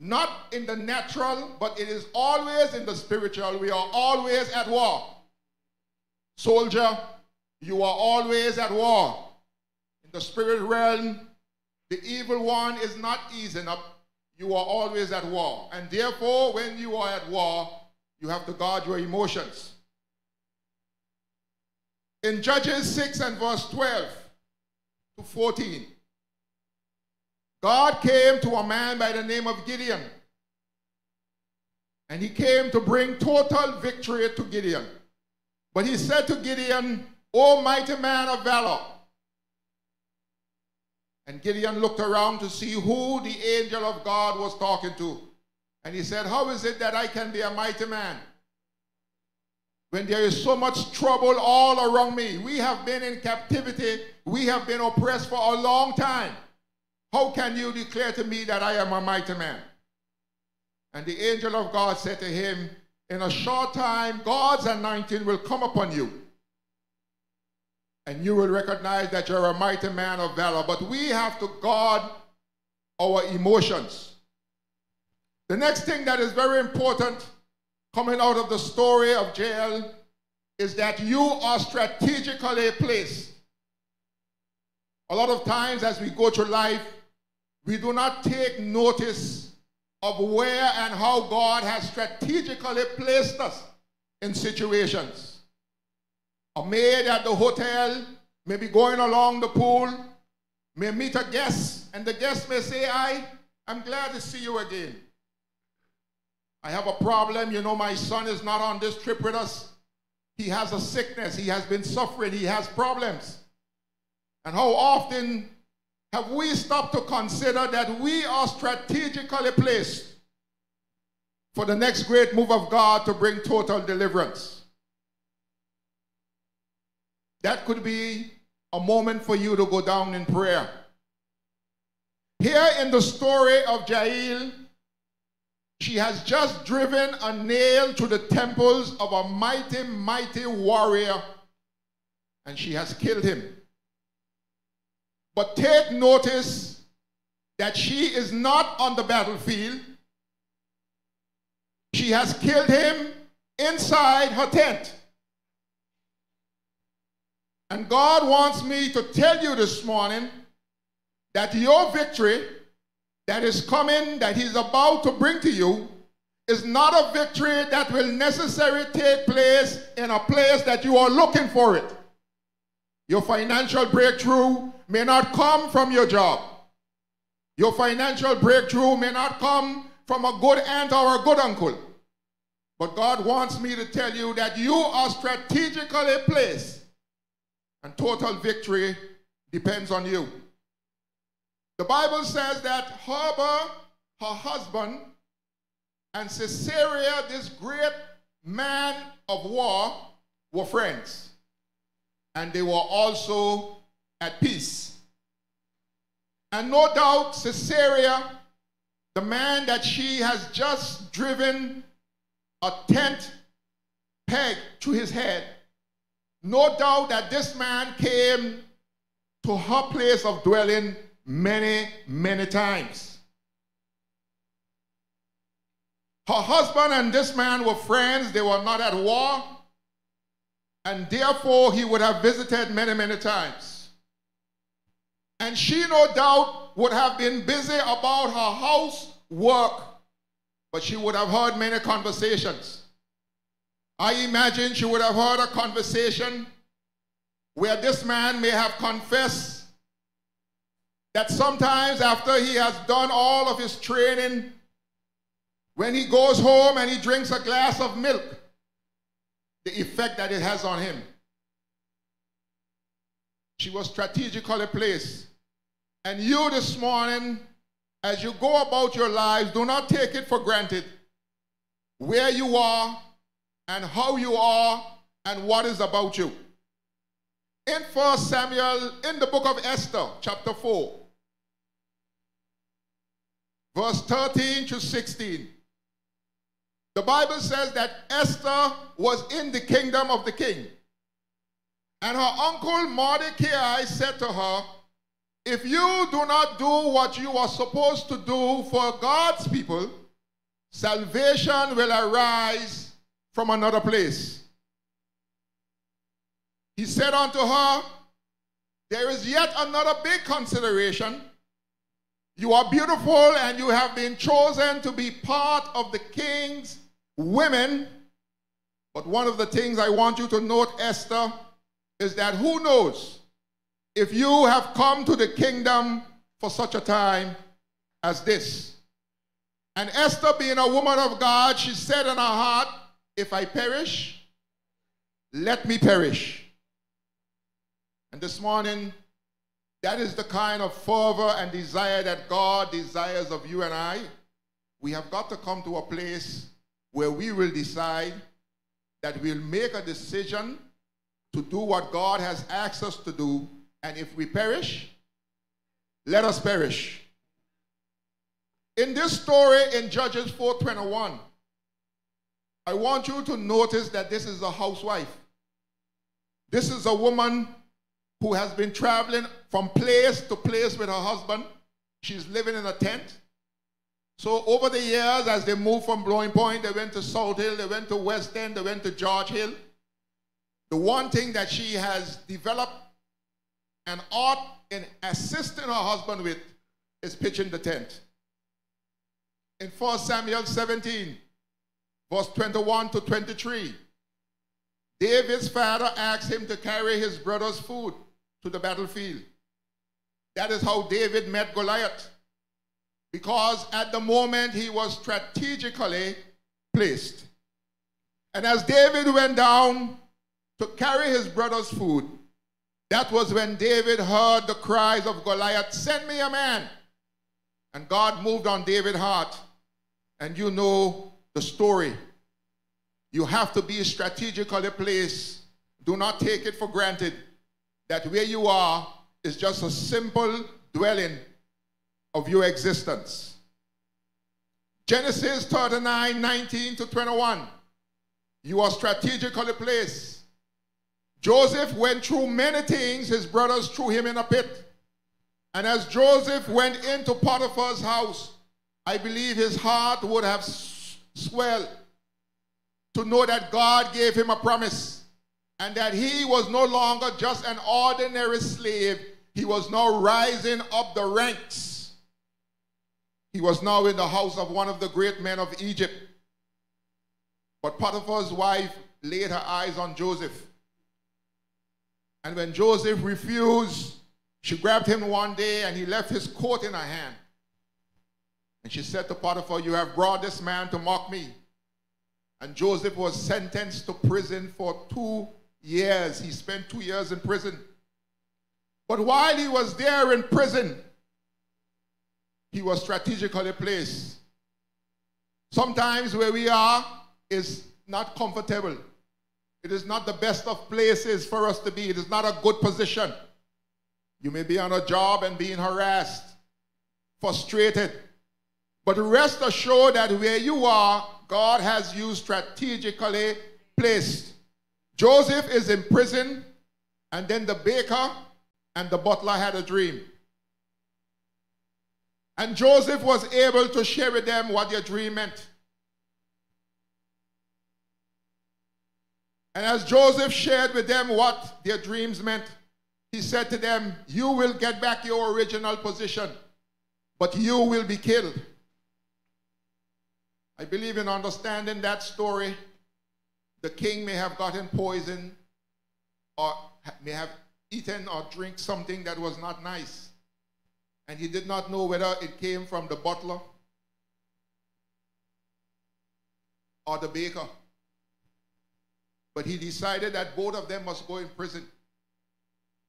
not in the natural, but it is always in the spiritual. We are always at war. Soldier, you are always at war. In the spirit realm, the evil one is not easing up. You are always at war. And therefore, when you are at war, you have to guard your emotions. In Judges 6 and verse 12 to 14, God came to a man by the name of Gideon, and he came to bring total victory to Gideon. But he said to Gideon, "O mighty man of valor." And Gideon looked around to see who the angel of God was talking to. And he said, "How is it that I can be a mighty man when there is so much trouble all around me? We have been in captivity. We have been oppressed for a long time. How can you declare to me that I am a mighty man?" And the angel of God said to him, "In a short time, God's anointing will come upon you, and you will recognize that you're a mighty man of valor." But we have to guard our emotions. The next thing that is very important coming out of the story of Jael is that you are strategically placed. A lot of times as we go through life, we do not take notice of where and how God has strategically placed us in situations. A maid at the hotel may be going along the pool, may meet a guest, and the guest may say, I'm glad to see you again. I have a problem. You know, my son is not on this trip with us. He has a sickness. He has been suffering. He has problems. And how often have we stopped to consider that we are strategically placed for the next great move of God to bring total deliverance? That could be a moment for you to go down in prayer. Here in the story of Jael, she has just driven a nail to the temples of a mighty, mighty warrior, and she has killed him. But take notice that she is not on the battlefield. She has killed him inside her tent. And God wants me to tell you this morning that your victory that is coming, that he's about to bring to you, is not a victory that will necessarily take place in a place that you are looking for it. Your financial breakthrough may not come from your job. Your financial breakthrough may not come from a good aunt or a good uncle. But God wants me to tell you that you are strategically placed, and total victory depends on you. The Bible says that Harbor, her husband, and Sisera, this great man of war, were friends. And they were also at peace. And no doubt, Sisera, the man that she has just driven a tent peg to his head, no doubt that this man came to her place of dwelling many, many times. Her husband and this man were friends. They were not at war. And therefore, he would have visited many, many times. And she, no doubt, would have been busy about her housework, but she would have heard many conversations. I imagine she would have heard a conversation where this man may have confessed that sometimes after he has done all of his training, when he goes home and he drinks a glass of milk, the effect that it has on him. She was strategically placed. And you this morning, as you go about your lives, do not take it for granted where you are and how you are and what is about you. In 1 Samuel, in the book of Esther, chapter 4, verse 13 to 16, the Bible says that Esther was in the kingdom of the king. And her uncle Mordecai said to her, if you do not do what you are supposed to do for God's people, salvation will arise from another place. He said unto her, there is yet another big consideration. You are beautiful and you have been chosen to be part of the king's women. But one of the things I want you to note, Esther, is that who knows if you have come to the kingdom for such a time as this. And Esther, being a woman of God, she said in her heart, if I perish, let me perish. And this morning, that is the kind of fervor and desire that God desires of you and I. We have got to come to a place where we will decide that we'll make a decision to do what God has asked us to do. And if we perish, let us perish. In this story in Judges 4:21, I want you to notice that this is a housewife. This is a woman who has been traveling from place to place with her husband. She's living in a tent. So over the years, as they moved from Blowing Point, they went to Salt Hill, they went to West End, they went to George Hill. The one thing that she has developed an art in assisting her husband with is pitching the tent. In 1 Samuel 17, verse 21 to 23, David's father asked him to carry his brother's food to the battlefield. That is how David met Goliath, because at the moment he was strategically placed. And as David went down to carry his brother's food, that was when David heard the cries of Goliath, "Send me a man." And God moved on David's heart. And you know the story. You have to be strategically placed. Do not take it for granted that where you are is just a simple dwelling of your existence. Genesis 39, 19 to 21. You are strategically placed. Joseph went through many things. His brothers threw him in a pit. And as Joseph went into Potiphar's house, I believe his heart would have swelled to know that God gave him a promise and that he was no longer just an ordinary slave. He was now rising up the ranks. He was now in the house of one of the great men of Egypt. But Potiphar's wife laid her eyes on Joseph. And when Joseph refused, she grabbed him one day and he left his coat in her hand. And she said to Potiphar, "You have brought this man to mock me." And Joseph was sentenced to prison for 2 years. He spent 2 years in prison. But while he was there in prison, he was strategically placed. Sometimes where we are is not comfortable. It is not the best of places for us to be. It is not a good position. You may be on a job and being harassed, frustrated. But rest assured that where you are, God has you strategically placed. Joseph is in prison, and then the baker and the butler had a dream. And Joseph was able to share with them what their dream meant. And as Joseph shared with them what their dreams meant, he said to them, "You will get back your original position, but you will be killed." I believe in understanding that story, the king may have gotten poisoned or may have eaten or drank something that was not nice. And he did not know whether it came from the butler or the baker. But he decided that both of them must go in prison.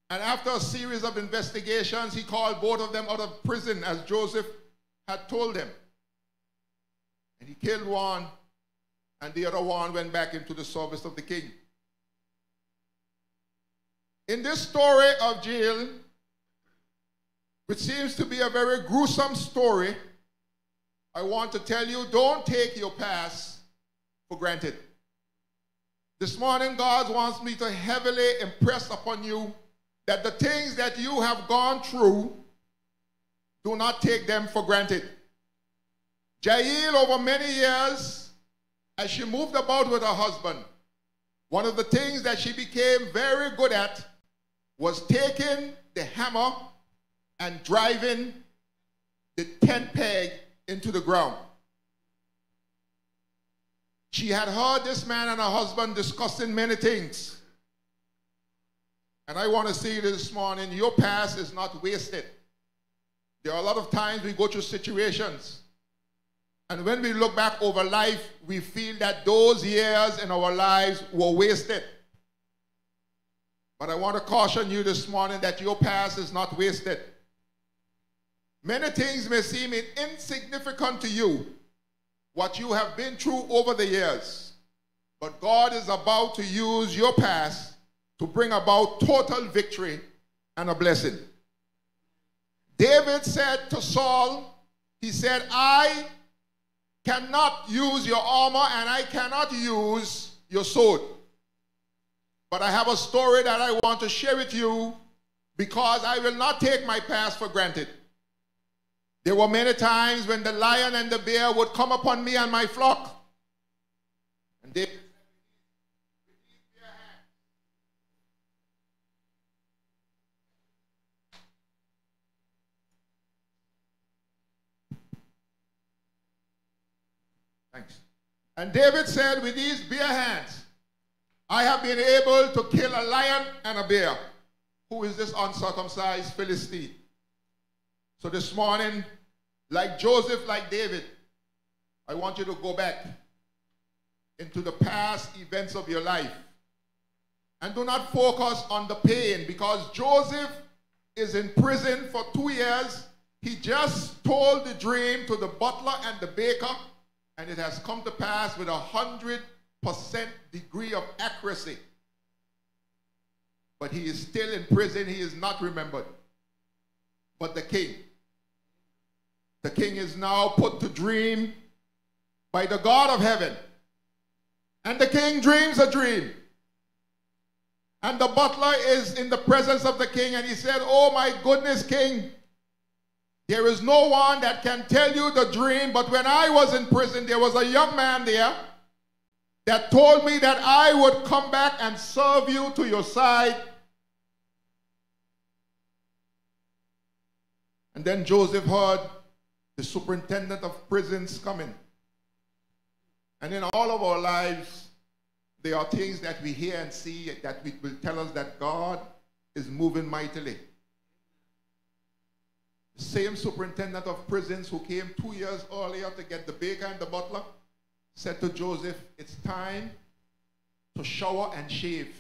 And after a series of investigations, he called both of them out of prison as Joseph had told them. And he killed one, and the other one went back into the service of the king. In this story of jail, which seems to be a very gruesome story, I want to tell you, don't take your past for granted. This morning, God wants me to heavily impress upon you that the things that you have gone through, do not take them for granted. Jael, over many years, as she moved about with her husband, one of the things that she became very good at was taking the hammer and driving the tent peg into the ground. She had heard this man and her husband discussing many things. And I want to say this morning, your past is not wasted. There are a lot of times we go through situations, and when we look back over life, we feel that those years in our lives were wasted. But I want to caution you this morning that your past is not wasted. Many things may seem insignificant to you, what you have been through over the years, but God is about to use your past to bring about total victory and a blessing. David said to Saul, he said, "I cannot use your armor and I cannot use your sword. But I have a story that I want to share with you because I will not take my past for granted. There were many times when the lion and the bear would come upon me and my flock." And David, Thanks. And David said, with these bare hands, I have been able to kill a lion and a bear. Who is this uncircumcised Philistine? So this morning, like Joseph, like David, I want you to go back into the past events of your life. And do not focus on the pain, because Joseph is in prison for 2 years. He just told the dream to the butler and the baker, and it has come to pass with 100% degree of accuracy. But he is still in prison. He is not remembered. But the king is now put to dream by the God of heaven. And the king dreams a dream. And the butler is in the presence of the king, and he said, oh my goodness, king, there is no one that can tell you the dream, but when I was in prison, there was a young man there that told me that I would come back and serve you to your side. And then Joseph heard the superintendent of prisons coming. And in all of our lives, there are things that we hear and see that will tell us that God is moving mightily. The same superintendent of prisons who came 2 years earlier to get the baker and the butler said to Joseph, it's time to shower and shave.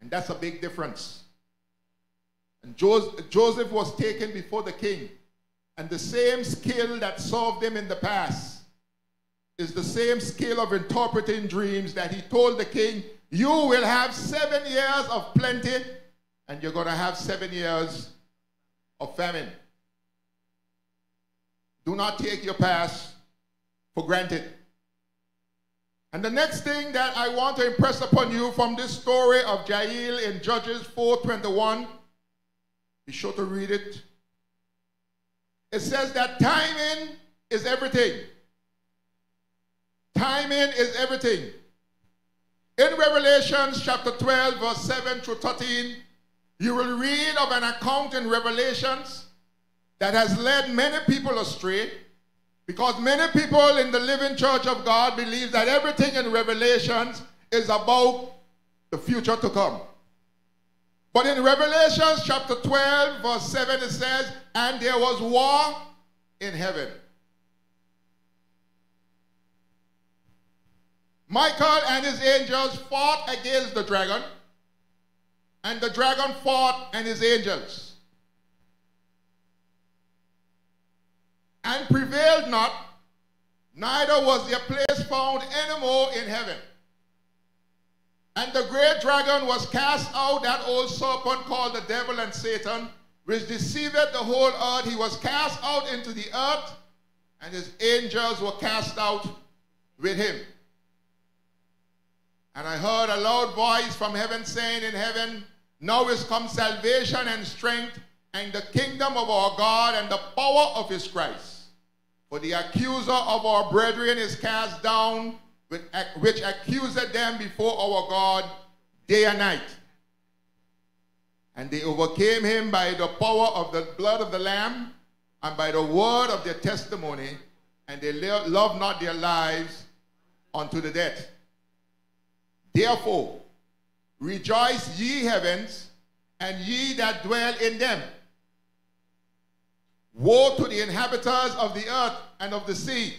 And that's a big difference. And Joseph was taken before the king. And the same skill that served him in the past is the same skill of interpreting dreams that he told the king, you will have 7 years of plenty and you're going to have 7 years of famine. Do not take your past for granted. And the next thing that I want to impress upon you from this story of Jael in Judges 4:21, be sure to read it. It says that timing is everything. Timing is everything. In Revelation chapter 12, verse 7 through 13, you will read of an account in Revelations that has led many people astray, because many people in the living church of God believe that everything in Revelations is about the future to come. But in Revelation chapter 12, verse 7, it says, and there was war in heaven. Michael and his angels fought against the dragon, and the dragon fought and his angels, and prevailed not, neither was their place found anymore in heaven. And the great dragon was cast out, that old serpent called the devil and Satan, which deceived the whole earth. He was cast out into the earth, and his angels were cast out with him. And I heard a loud voice from heaven saying in heaven, now is come salvation and strength and the kingdom of our God and the power of his Christ. For the accuser of our brethren is cast down, which accuseth them before our God day and night. And they overcame him by the power of the blood of the Lamb and by the word of their testimony, and they loved not their lives unto the death. Therefore, rejoice ye heavens, and ye that dwell in them. Woe to the inhabitants of the earth and of the sea,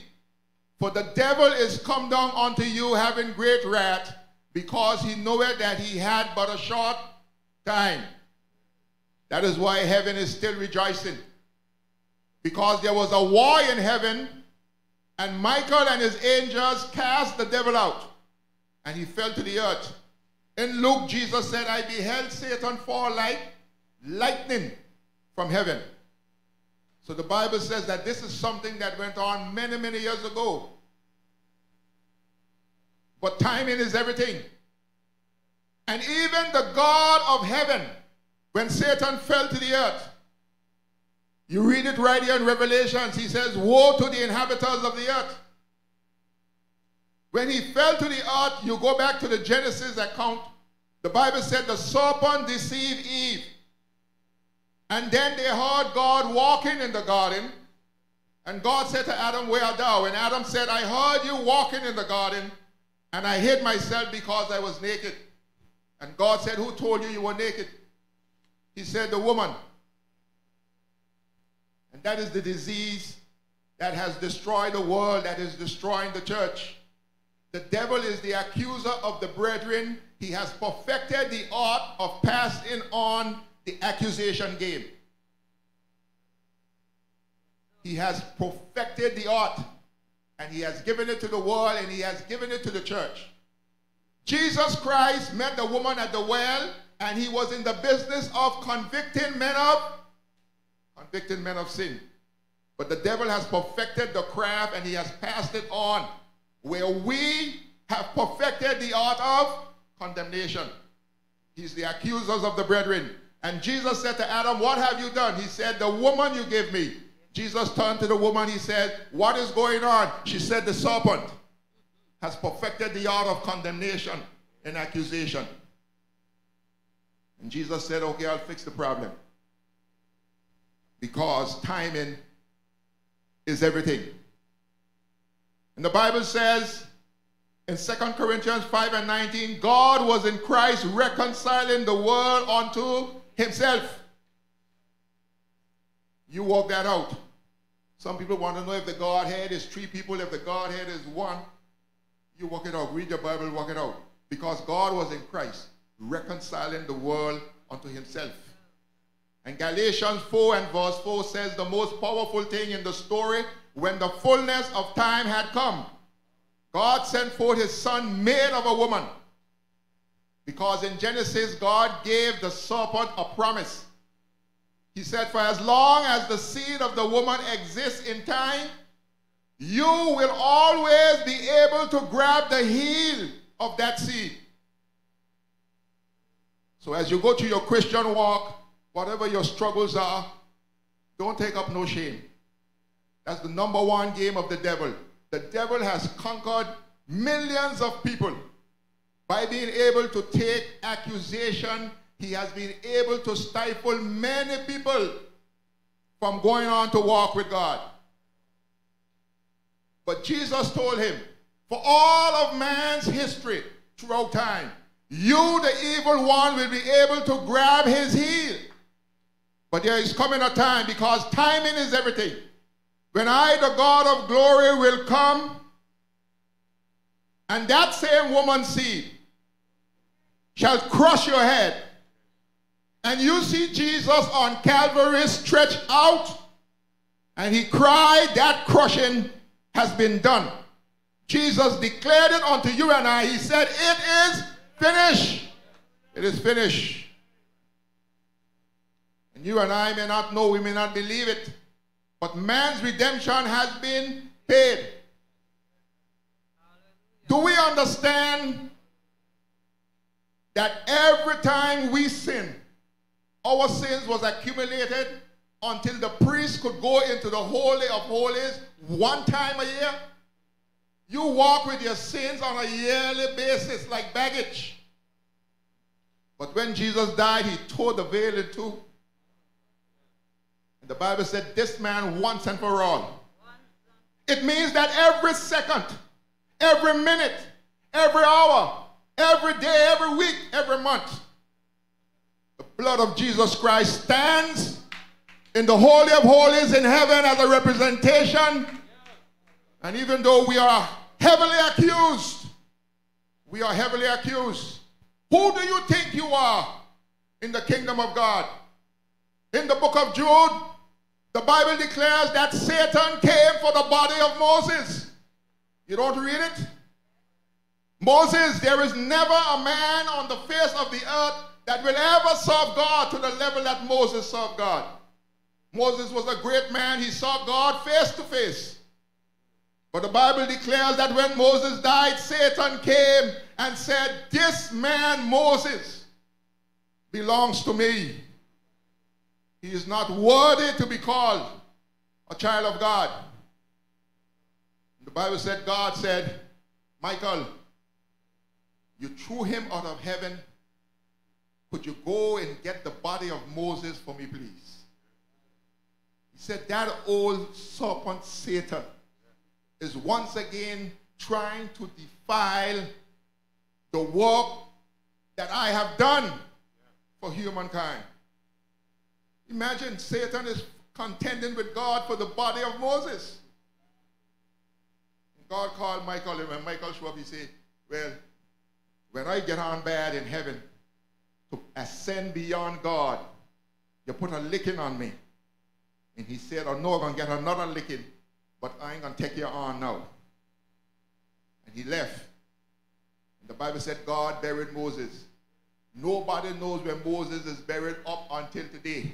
for the devil is come down unto you having great wrath, because he knoweth that he had but a short time. That is why heaven is still rejoicing, because there was a war in heaven, and Michael and his angels cast the devil out. And he fell to the earth. In Luke, Jesus said, I beheld Satan fall like lightning from heaven. So the Bible says that this is something that went on many, many years ago. But timing is everything. And even the God of heaven, when Satan fell to the earth, you read it right here in Revelations, he says, woe to the inhabitants of the earth. When he fell to the earth, you go back to the Genesis account. The Bible said the serpent deceived Eve. And then they heard God walking in the garden. And God said to Adam, where art thou? And Adam said, I heard you walking in the garden, and I hid myself because I was naked. And God said, who told you you were naked? He said, the woman. And that is the disease that has destroyed the world, that is destroying the church. The devil is the accuser of the brethren. He has perfected the art of passing on the accusation game. He has perfected the art, and he has given it to the world, and he has given it to the church. Jesus Christ met the woman at the well, and he was in the business of convicting men of sin. But the devil has perfected the craft, and he has passed it on, where we have perfected the art of condemnation. He's the accuser of the brethren. And Jesus said to Adam, what have you done? He said, the woman you gave me. Jesus turned to the woman, he said, what is going on? She said, the serpent has perfected the art of condemnation and accusation. And Jesus said, okay, I'll fix the problem. Because timing is everything. And the Bible says in 2 Corinthians 5 and 19, God was in Christ reconciling the world unto himself. You walk that out. Some people want to know if the Godhead is three people, if the Godhead is one. You walk it out. Read your Bible, walk it out. Because God was in Christ, reconciling the world unto himself. And Galatians 4 and verse 4 says the most powerful thing in the story, when the fullness of time had come, God sent forth his son made of a woman. Because in Genesis, God gave the serpent a promise. He said, for as long as the seed of the woman exists in time, you will always be able to grab the heel of that seed. So as you go to your Christian walk, whatever your struggles are, don't take up no shame. That's the number one game of the devil. The devil has conquered millions of people by being able to take accusation. He has been able to stifle many people from going on to walk with God. But Jesus told him, for all of man's history throughout time, you, the evil one, will be able to grab his heel. But there is coming a time, because timing is everything, when I, the God of glory, will come, and that same woman's seed shall crush your head. And you see Jesus on Calvary stretched out, and he cried, that crushing has been done. Jesus declared it unto you and I. He said, it is finished. It is finished. And you and I may not know, we may not believe it, but man's redemption has been paid. Do we understand that every time we sin, our sins was accumulated until the priest could go into the Holy of Holies one time a year? You walk with your sins on a yearly basis like baggage. But when Jesus died, he tore the veil in two. And the Bible said, this man once and for all. It means that every second, every minute, every hour, every day, every week, every month, blood of Jesus Christ stands in the Holy of Holies in heaven as a representation. And even though we are heavily accused, we are heavily accused. Who do you think you are in the kingdom of God? In the book of Jude, the Bible declares that Satan came for the body of Moses. You don't read it? Moses, there is never a man on the face of the earth that will ever serve God to the level that Moses served God. Moses was a great man. He saw God face to face. But the Bible declares that when Moses died, Satan came and said, this man Moses belongs to me. He is not worthy to be called a child of God. The Bible said, God said, Michael, you threw him out of heaven. Could you go and get the body of Moses for me, please? He said that old serpent Satan is once again trying to defile the work that I have done for humankind. Imagine Satan is contending with God for the body of Moses. God called Michael, and when Michael showed up, he said, well, when I get on bad in heaven, to ascend beyond God, you put a licking on me. And he said, oh no, I'm going to get another licking, but I ain't going to take you on now. And he left. And the Bible said God buried Moses. Nobody knows where Moses is buried up until today.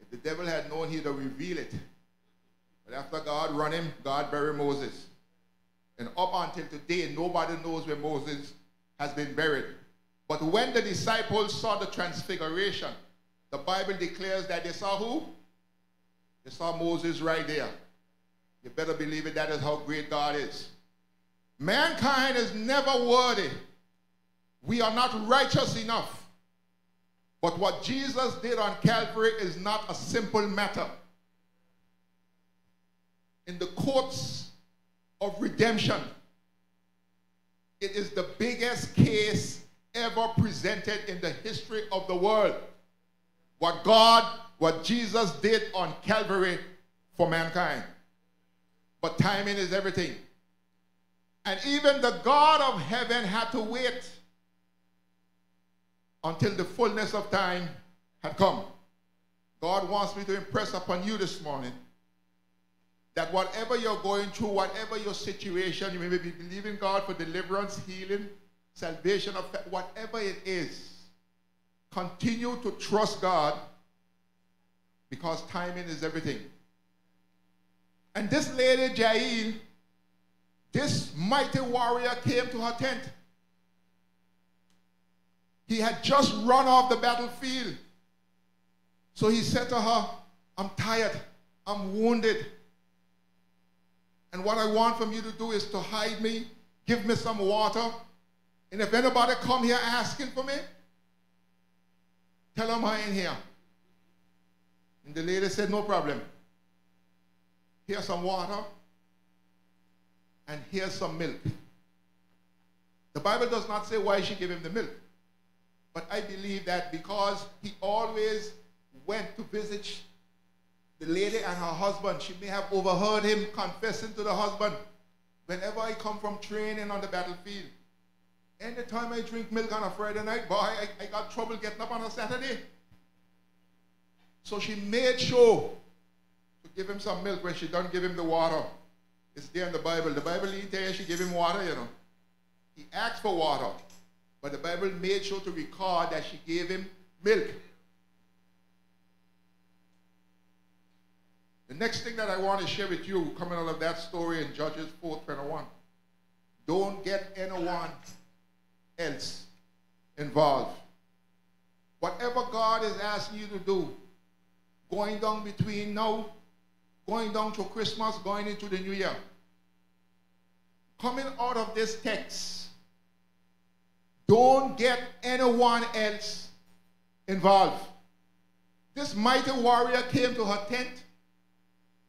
If the devil had known, he'd have revealed it. But after God run him, God buried Moses. And up until today, nobody knows where Moses has been buried. But when the disciples saw the transfiguration, the Bible declares that they saw who? They saw Moses right there. You better believe it, that is how great God is. Mankind is never worthy. We are not righteous enough. But what Jesus did on Calvary is not a simple matter. In the courts of redemption, it is the biggest case ever presented in the history of the world. What Jesus did on Calvary for mankind. But timing is everything. And even the God of heaven had to wait until the fullness of time had come. God wants me to impress upon you this morning that whatever you're going through, whatever your situation, you may be believing God for deliverance, healing, salvation, whatever it is, continue to trust God because timing is everything. And this lady, Jael, this mighty warrior came to her tent. He had just run off the battlefield. So he said to her, I'm tired, I'm wounded. And what I want from you to do is to hide me, give me some water. And if anybody come here asking for me, tell them I ain't here. And the lady said, no problem. Here's some water and here's some milk. The Bible does not say why she gave him the milk. But I believe that because he always went to visit the lady and her husband, she may have overheard him confessing to the husband, whenever I come from training on the battlefield, anytime I drink milk on a Friday night, boy, I got trouble getting up on a Saturday. So she made sure to give him some milk when she done give him the water. It's there in the Bible. The Bible didn't tell you she gave him water, you know. He asked for water. But the Bible made sure to record that she gave him milk. The next thing that I want to share with you, coming out of that story in Judges 4:21, don't get anyone else involved. Whatever God is asking you to do, going down between now, going down to Christmas, going into the new year, coming out of this text, don't get anyone else involved. This mighty warrior came to her tent,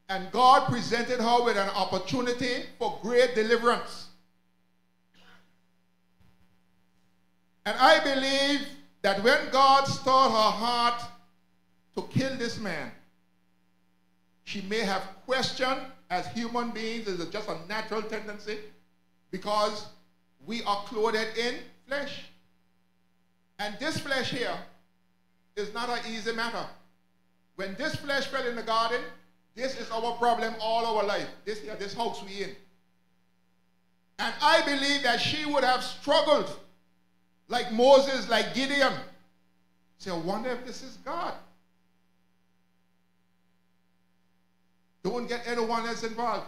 and God presented her with an opportunity for great deliverance. And I believe that when God stirred her heart to kill this man, she may have questioned, as human beings, is just a natural tendency, because we are clothed in flesh. And this flesh here is not an easy matter. When this flesh fell in the garden, this is our problem all our life. This here, this house we in. And I believe that she would have struggled like Moses, like Gideon. Say, I wonder if this is God. Don't get anyone else involved.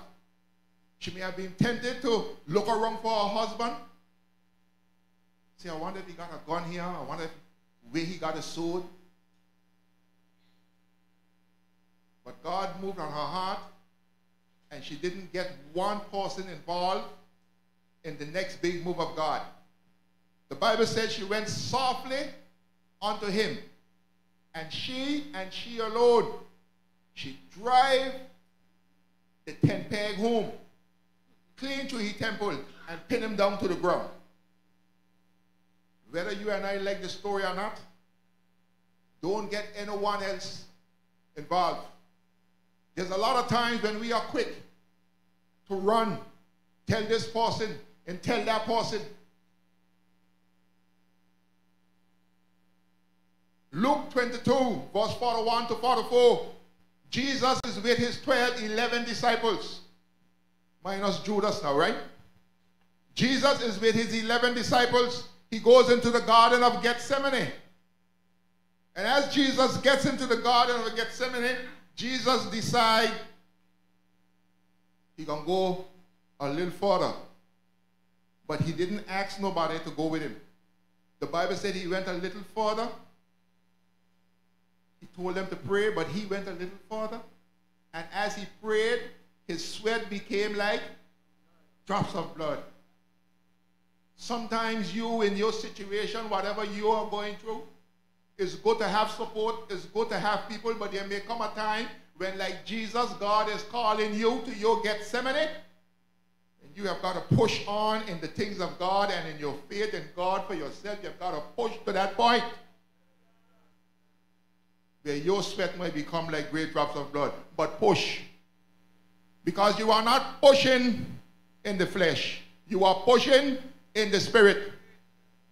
She may have been tempted to look around for her husband. See, I wonder if he got a gun here. I wonder if where he got a sword. But God moved on her heart, and she didn't get one person involved in the next big move of God. The Bible says she went softly unto him, and she alone She drive the tent peg home, clean to his temple, and pin him down to the ground. Whether you and I like the story or not, don't get anyone else involved. There's a lot of times when we are quick to run, tell this person and tell that person. Luke 22, verse 41 to 44, Jesus is with his 11 disciples. Minus Judas now, right? Jesus is with his 11 disciples. He goes into the Garden of Gethsemane. And as Jesus gets into the Garden of Gethsemane, Jesus decides he can go a little further. But he didn't ask nobody to go with him. The Bible said he went a little further. He told them to pray, but he went a little further. And as he prayed, his sweat became like drops of blood. Sometimes you, in your situation, whatever you are going through, it's good to have support, it's good to have people, but there may come a time when, like Jesus, God is calling you to your Gethsemane, and you have got to push on in the things of God and in your faith in God for yourself. You've got to push to that point where your sweat might become like great drops of blood, but push. Because you are not pushing in the flesh. You are pushing in the spirit.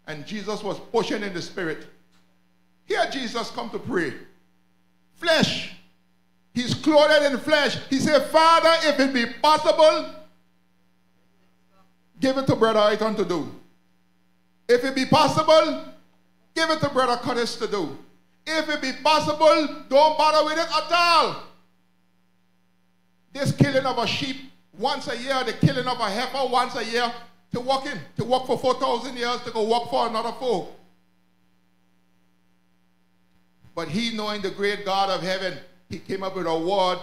And Jesus was pushing in the spirit. Here Jesus come to pray. Flesh. He's clothed in flesh. He said, Father, if it be possible, give it to Brother Aiton to do. If it be possible, give it to Brother Curtis to do. If it be possible, don't bother with it at all. This killing of a sheep once a year, the killing of a heifer once a year, to walk for 4,000 years, to go walk for another 4. But he, knowing the great God of heaven, he came up with a word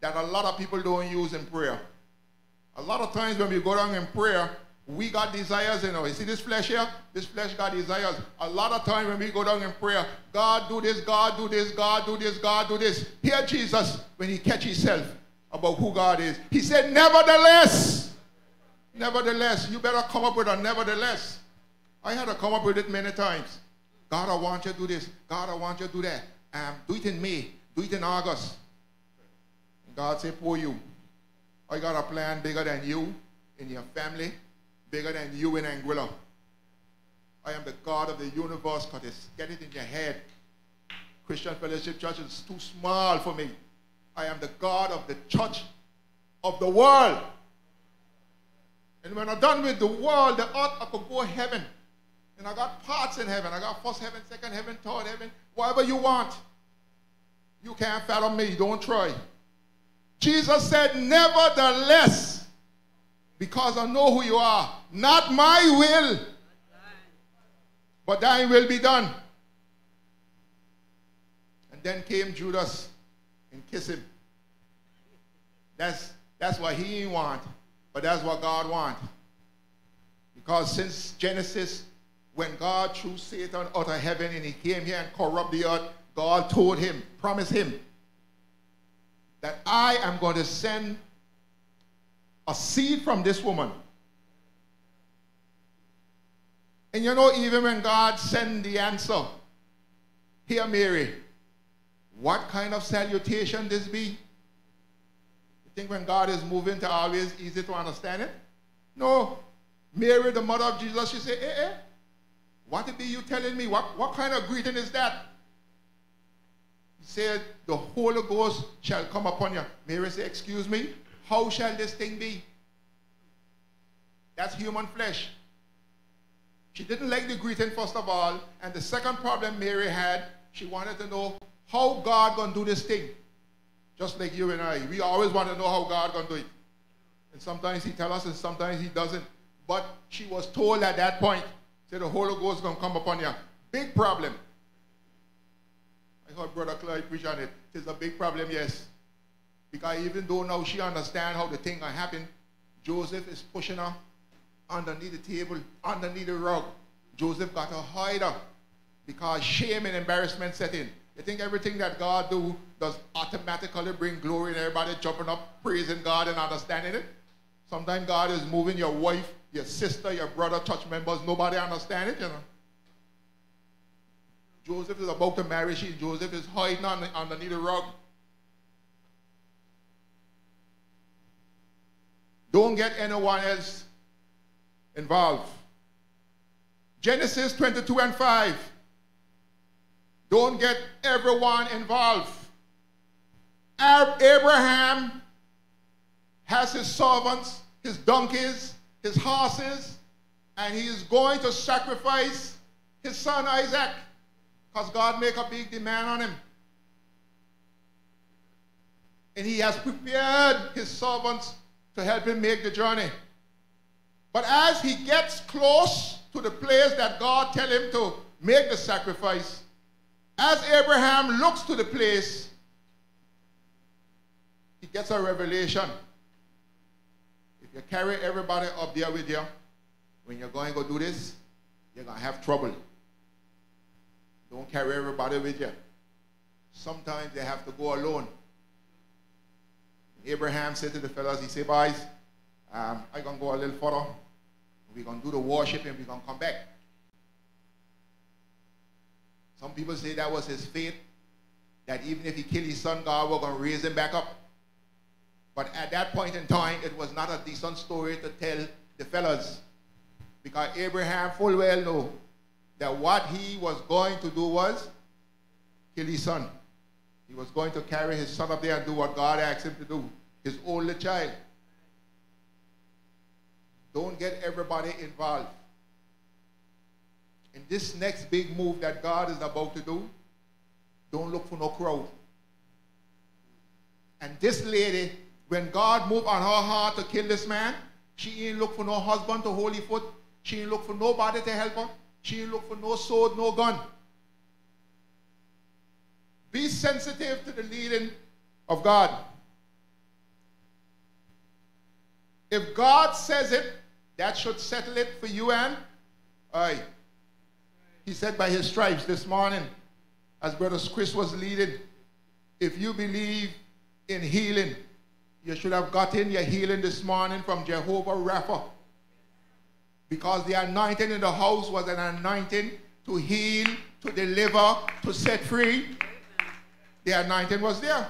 that a lot of people don't use in prayer. A lot of times when we go down in prayer, we got desires in us. You see this flesh here? This flesh got desires. A lot of times when we go down in prayer, God do this, God do this, God do this, God do this. Here Jesus, when he catch himself about who God is, he said, nevertheless, nevertheless. You better come up with a nevertheless. I had to come up with it many times. God, I want you to do this. God, I want you to do that. Do it in May. Do it in August. God said, poor you. I got a plan bigger than you in your family, bigger than you in Anguilla. I am the God of the universe, Curtis. Get it in your head. Christian Fellowship Church is too small for me. I am the God of the church of the world. And when I'm done with the world, the earth, I could go to heaven. And I got parts in heaven. I got first heaven, second heaven, third heaven, whatever you want. You can't fathom me. Don't try. Jesus said, nevertheless, because I know who you are, not my will, but thine will be done. And then came Judas and kissed him. That's what he didn't want, but that's what God wants. Because since Genesis, when God threw Satan out of heaven and he came here and corrupted the earth, God told him, promised him, that I am going to send a seed from this woman. And you know, even when God sent the answer, hear Mary, what kind of salutation this be? You think when God is moving, it's always easy to understand it? No. Mary, the mother of Jesus, she said, eh, eh. What it be you telling me? What kind of greeting is that? He said, the Holy Ghost shall come upon you. Mary said, excuse me, how shall this thing be? That's human flesh. She didn't like the greeting, first of all. And the second problem Mary had, she wanted to know how God going to do this thing. Just like you and I. We always want to know how God going to do it. And sometimes he tells us and sometimes he doesn't. But she was told at that point, say the Holy Ghost is going to come upon you. Big problem. I heard Brother Clyde preach on it. It's a big problem, yes. Because even though now she understands how the thing can happen, Joseph is pushing her underneath the table, underneath the rug. Joseph got to hide her because shame and embarrassment set in. They think everything that God does automatically bring glory and everybody jumping up, praising God and understanding it. Sometimes God is moving your wife, your sister, your brother, church members. Nobody understands it, you know. Joseph is about to marry. Joseph is hiding underneath the rug. Don't get anyone else involved. Genesis 22:5. Don't get everyone involved. Abraham has his servants, his donkeys, his horses, and he is going to sacrifice his son Isaac because God make a big demand on him. And he has prepared his servants to help him make the journey. But as he gets close to the place that God tells him to make the sacrifice, as Abraham looks to the place, he gets a revelation. If you carry everybody up there with you, when you're going to go do this, you're going to have trouble. Don't carry everybody with you. Sometimes they have to go alone. Abraham said to the fellas, he said, boys, I'm going to go a little further. We're going to do the worship and we're going to come back. Some people say that was his faith, that even if he killed his son, God was going to raise him back up. But at that point in time, it was not a decent story to tell the fellas, because Abraham full well knew that what he was going to do was kill his son. He was going to carry his son up there and do what God asked him to do, his only child. Don't get everybody involved. In this next big move that God is about to do, don't look for no crowd. And this lady, when God moved on her heart to kill this man, she ain't look for no husband to hold her foot. She ain't look for nobody to help her. She ain't look for no sword, no gun. Be sensitive to the leading of God. If God says it, that should settle it for you and I. He said by his stripes this morning, as Brother Chris was leading, if you believe in healing, you should have gotten your healing this morning from Jehovah Rapha. Because the anointing in the house was an anointing to heal, to deliver, to set free. The anointing was there.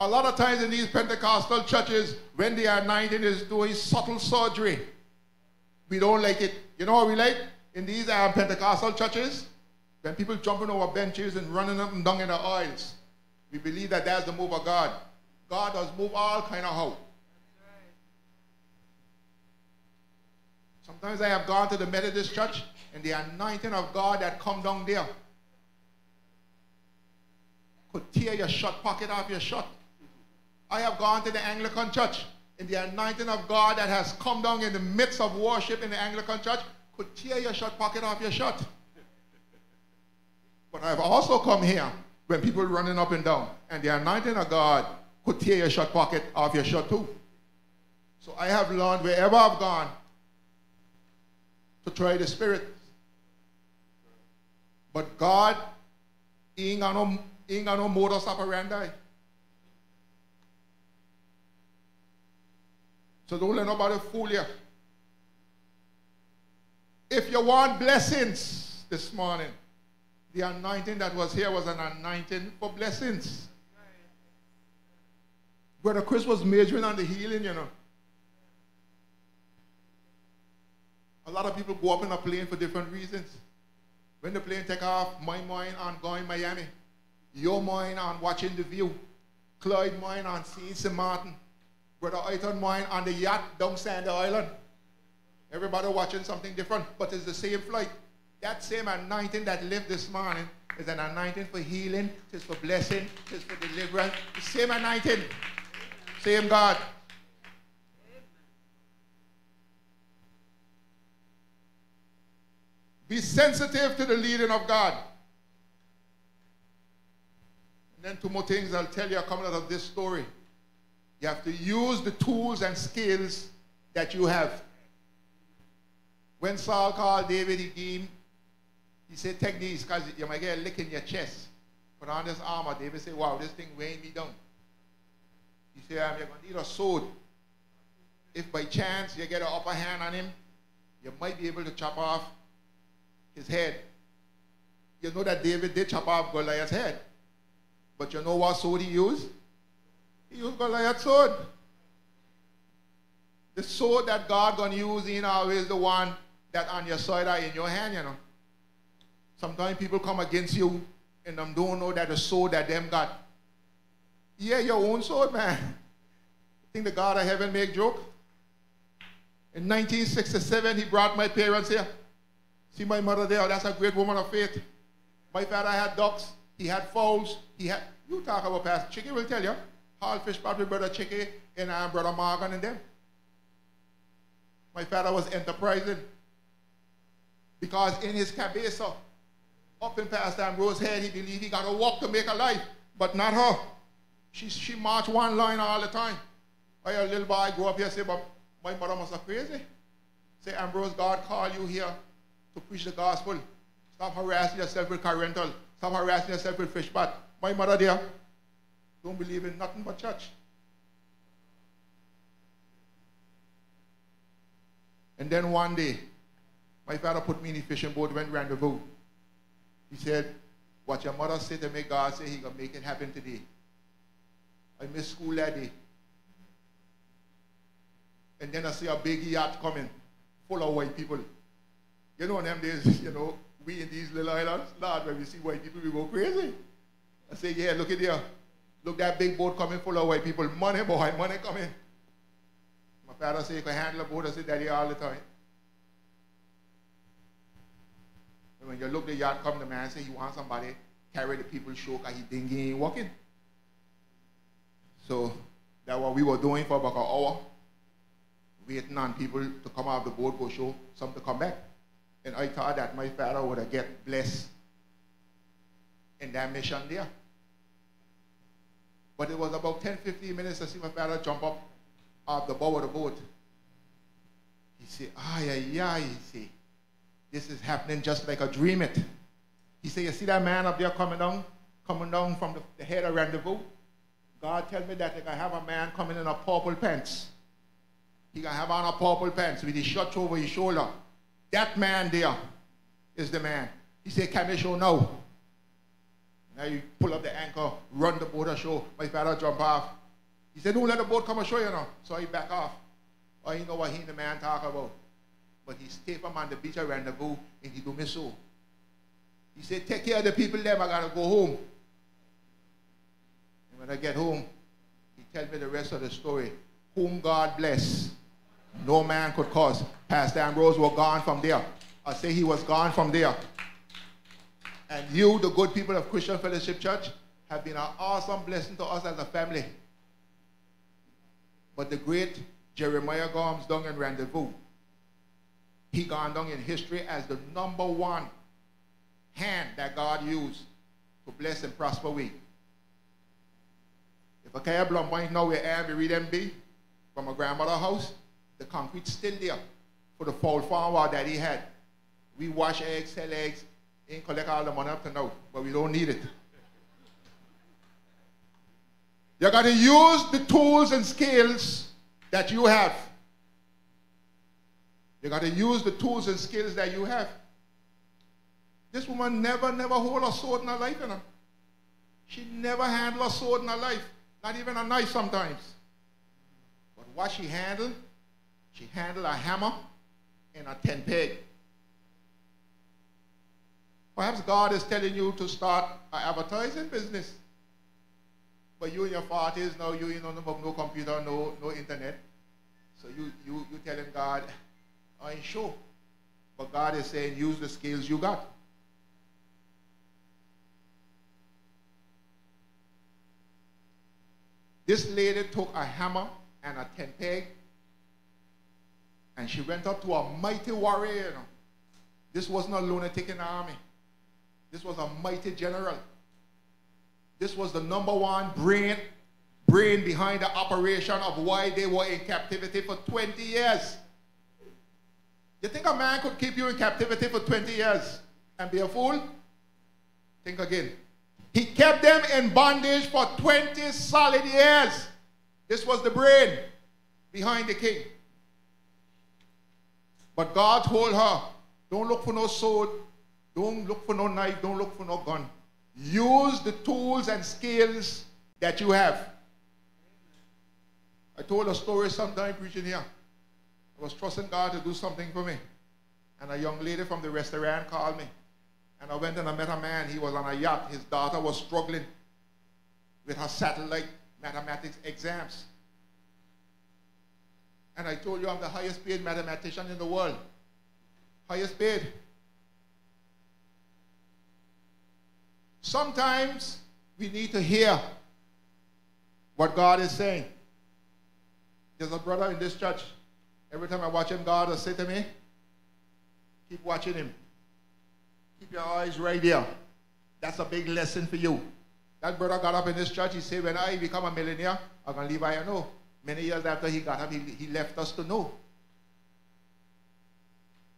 A lot of times in these Pentecostal churches, when the anointing is doing subtle surgery, we don't like it. You know what we like? In these Pentecostal churches, when people jumping over benches and running up and down in the aisles, we believe that that's the move of God. God does move all kind of how. Right. Sometimes I have gone to the Methodist church and the anointing of God that come down there could tear your shirt pocket off your shirt. I have gone to the Anglican church and the anointing of God that has come down in the midst of worship in the Anglican church could tear your shirt pocket off your shirt. But I've also come here when people running up and down, and the anointing of God could tear your shirt pocket off your shirt too. So I have learned wherever I've gone to try the spirit. But God ain't got no modus operandi. So don't let nobody fool you. If you want blessings this morning, the anointing that was here was an anointing for blessings. Brother Chris was majoring on the healing, you know. A lot of people go up in a plane for different reasons. When the plane take off, my mind on going Miami, your mind on watching the view, Clyde mind on seeing St. Martin, Brother Aiton mind on the yacht down Sand Island. Everybody watching something different, but it's the same flight. That same anointing that lived this morning is an anointing for healing, it's for blessing, it's for deliverance. The same anointing, amen. Same God. Amen. Be sensitive to the leading of God. And then two more things I'll tell you coming out of this story. You have to use the tools and skills that you have. When Saul called David, he deemed He said, take these because you might get a lick in your chest. Put on this armor. David said, wow, this thing weighing me down. He said, you're going to need a sword. If by chance you get an upper hand on him, you might be able to chop off his head. You know that David did chop off Goliath's head. But you know what sword he used? He used Goliath's sword. The sword that God going to use in our is the one that on your side or in your hand, you know. Sometimes people come against you and them don't know that the sword that them got. Yeah, your own sword, man. I think the God of heaven make joke. In 1967, he brought my parents here. See my mother there, that's a great woman of faith. My father had ducks, he had fowls, he had, you talk about past. Chicky will tell you, Hall Fish Patrick, Brother Chicky, and I am Brother Morgan and them. My father was enterprising because in his cabeza, up in Pastor Ambrose's head, he believed he got to walk to make a life, but not her. She marched one line all the time. I a little boy grew up here say, but my mother must have crazy. Say, Ambrose, God called you here to preach the gospel. Stop harassing yourself with car rental. Stop harassing yourself with fish pot. My mother there don't believe in nothing but church. And then one day, my father put me in the fishing boat, went Rendezvous. He said, what your mother said to make God say, he gonna make it happen today. I missed school that day. And then I see a big yacht coming, full of white people. You know, in them days, you know, we in these little islands, Lord, when we see white people, we go crazy. I say, yeah, look at here. Look, that big boat coming full of white people. Money, boy, money coming. My father said, you can handle a boat. I say, daddy, all the time. And when you look, the yacht come, the man say, he want somebody carry the people show because he dinghy ain't walking. So that's what we were doing for about an hour, waiting on people to come out of the boat, go show, some to come back. And I thought that my father would have get blessed in that mission there. But it was about 10, 15 minutes to see my father jump up off the bow of the boat. He said, he said, this is happening just like I dream it. He said, you see that man up there coming down from the head of Rendezvous? God tell me that they can have a man coming in a purple pants. He can have on a purple pants with his shirt over his shoulder. That man there is the man. He said, can we show now? Now you pull up the anchor, run the boat ashore. My father jump off. He said, don't let the boat come ashore, you know. So he back off. I know what he and the man talk about. But he stay from on the beach at Rendezvous and he do me so. He said, take care of the people there, I gotta go home. And when I get home, he tell me the rest of the story. Whom God bless, no man could cause. Pastor Ambrose was gone from there. I say he was gone from there. And you, the good people of Christian Fellowship Church, have been an awesome blessing to us as a family. But the great Jeremiah Gorms down in Rendezvous, he gone down in history as the number one hand that God used to bless and prosper with. If I can't blow point now where I am, we read MB from my grandmother's house, the concrete's still there for the foul farm that he had. We wash eggs, sell eggs, ain't collect all the money up to now, but we don't need it. You got to use the tools and skills that you have. You got to use the tools and skills that you have. This woman never hold a sword in her life, you know. She never handled a sword in her life, not even a knife sometimes. But what she handled a hammer and a 10-peg. Perhaps God is telling you to start an advertising business. But you in your 40s now, you don't have no computer, no internet. So you telling God, I ain't sure. But God is saying, use the skills you got. This lady took a hammer and a 10-peg, and she went up to a mighty warrior. You know. This wasn't a lunatic in the army. This was a mighty general. This was the number one brain behind the operation of why they were in captivity for 20 years. You think a man could keep you in captivity for 20 years? and be a fool? Think again. He kept them in bondage for 20 solid years. This was the brain behind the king. But God told her, don't look for no sword, don't look for no knife, don't look for no gun. Use the tools and skills that you have. I told a story sometime preaching here. I was trusting God to do something for me. And a young lady from the restaurant called me. And I went and I met a man. He was on a yacht. His daughter was struggling with her satellite mathematics exams. And I told you I'm the highest paid mathematician in the world. Highest paid. Sometimes we need to hear what God is saying. There's a brother in this church. Every time I watch him, God will say to me, keep watching him. Keep your eyes right there. That's a big lesson for you. That brother got up in this church. He said, when I become a millionaire, I'm going to leave I&O. Many years after he got up, he left us to know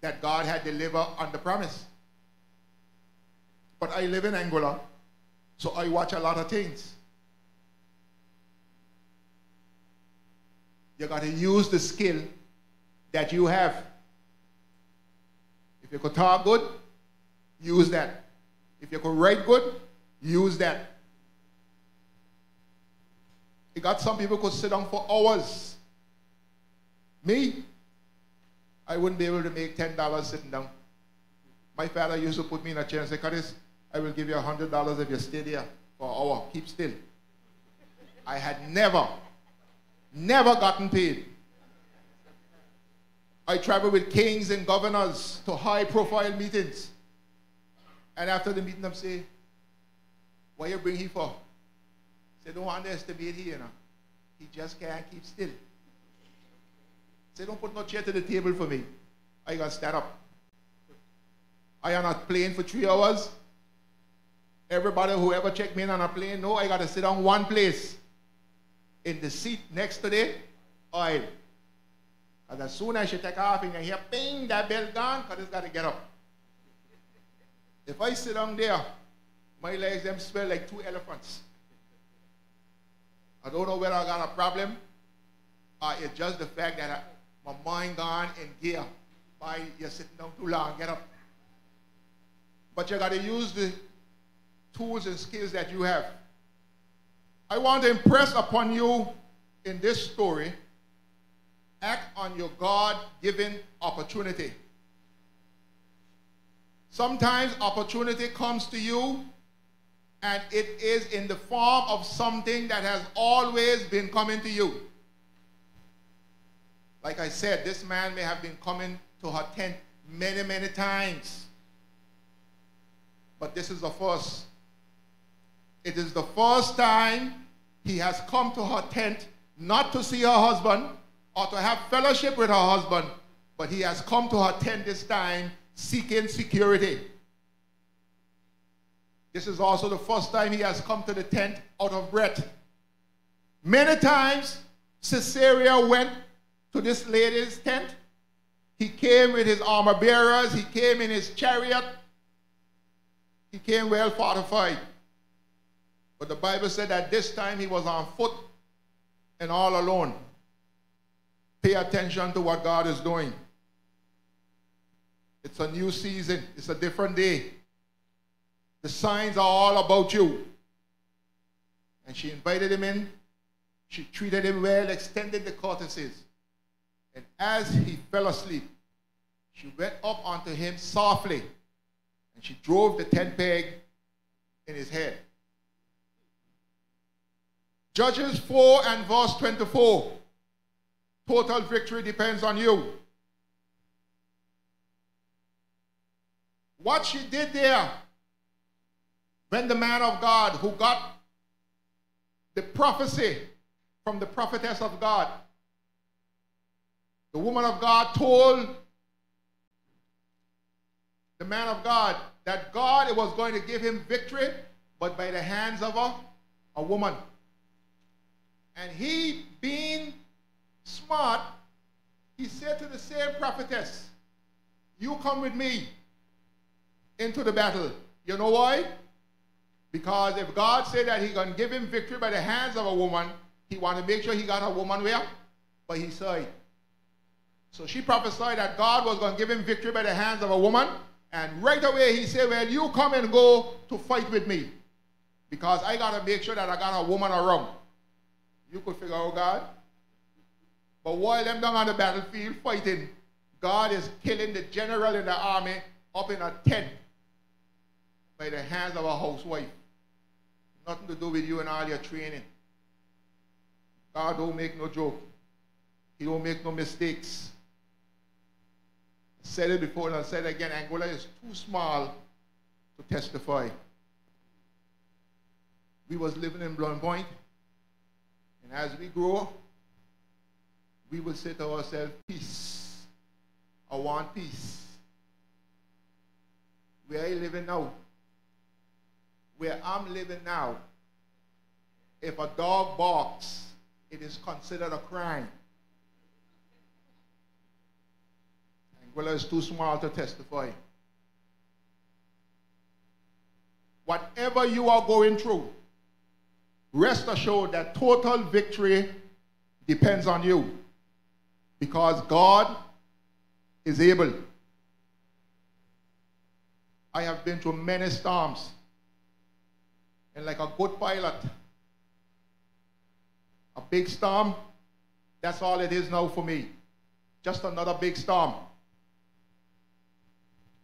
that God had delivered on the promise. But I live in Anguilla, so I watch a lot of things. You got to use the skill that you have. If you could talk good, use that. If you could write good, use that. You got some people could sit down for hours. Me, I wouldn't be able to make $10 sitting down. My father used to put me in a chair and say, Curtis, I will give you $100 if you stay there for an hour. Keep still. I had never gotten paid. I traveled with kings and governors to high-profile meetings. And after the meeting, I'm saying, what you bring here for? Say, don't underestimate him, you know. He just can't keep still. Say, don't put no chair to the table for me. I got to stand up. I am not playing for 3 hours. Everybody, whoever checked me in on a plane, no, I got to sit on one place. In the seat next to the oil. And as soon as you take off and you hear ping, that bell gone, because it's got to get up. If I sit down there, my legs them smell like two elephants. I don't know whether I got a problem or it's just the fact that my mind gone in gear. By you're sitting down too long, get up. But you got to use the tools and skills that you have. I want to impress upon you in this story, act on your God-given opportunity. Sometimes opportunity comes to you and it is in the form of something that has always been coming to you. Like I said, this man may have been coming to her tent many, many times. But this is the first. It is the first time he has come to her tent, not to see her husband or to have fellowship with her husband, but he has come to her tent this time seeking security. This is also the first time he has come to the tent out of breath. Many times, Sisera went to this lady's tent. He came with his armor bearers. He came in his chariot. He came well fortified. But the Bible said that this time he was on foot and all alone. Pay attention to what God is doing. It's a new season. It's a different day. The signs are all about you. And she invited him in. She treated him well, extended the courtesies. And as he fell asleep, she went up unto him softly. And she drove the tent peg in his head. Judges 4 and verse 24. Total victory depends on you. What she did there, when the man of God who got the prophecy from the prophetess of God, the woman of God told the man of God that God was going to give him victory, but by the hands of a woman. And he, being smart, he said to the same prophetess, you come with me. into the battle. You know why? Because if God said that He's going to give him victory by the hands of a woman, He wanted to make sure he got a woman where? By His side. So she prophesied that God was going to give him victory by the hands of a woman. And right away He said, well, you come and go to fight with me. Because I got to make sure that I got a woman around. You could figure out God. But while them down on the battlefield fighting, God is killing the general in the army up in a tent by the hands of a housewife. Nothing to do with you and all your training. God don't make no joke. He don't make no mistakes. I said it before and I said it again, Anguilla is too small to testify. We was living in Blowing Point, and as we grow, we will say to ourselves, peace. I want peace. Where I living now, where I'm living now, if a dog barks, it is considered a crime. Anguilla is too small to testify. Whatever you are going through, rest assured that total victory depends on you, because God is able. I have been through many storms, and like a good pilot, a big storm, that's all it is now for me. Just another big storm.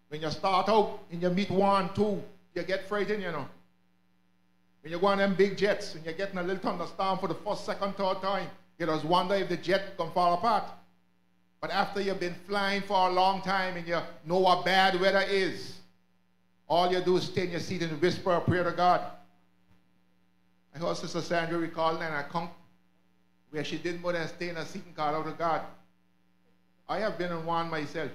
When you start out and you meet one, two, you get frightened, you know. When you go on them big jets and you're getting a little thunderstorm for the first, second, third time, you just wonder if the jet can fall apart. But after you've been flying for a long time and you know what bad weather is, all you do is stay in your seat and whisper a prayer to God. I heard Sister Sandra recalling an account where she did more than stay in her seat and call out to God. I have been in one myself.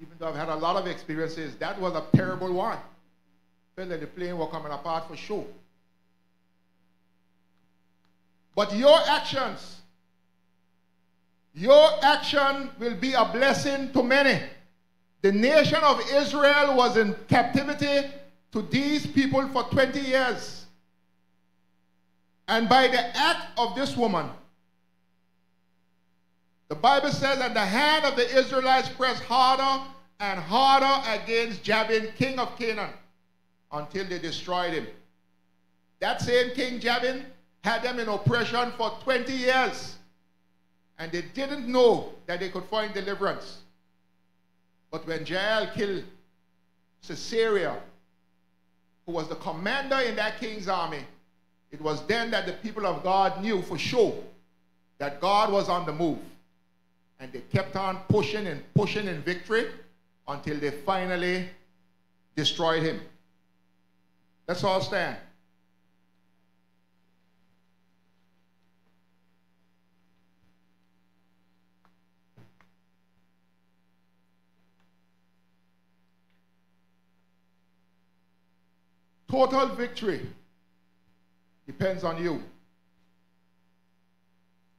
Even though I've had a lot of experiences, that was a terrible one. Felt like the plane was coming apart for sure. But your action will be a blessing to many. The nation of Israel was in captivity to these people for 20 years. And by the act of this woman, the Bible says, and the hand of the Israelites pressed harder and harder against Jabin, king of Canaan, until they destroyed him. That same King Jabin had them in oppression for 20 years. And they didn't know that they could find deliverance. But when Jael killed Sisera, who was the commander in that king's army, it was then that the people of God knew for sure that God was on the move. And they kept on pushing and pushing in victory until they finally destroyed him. Let's all stand. Total victory depends on you.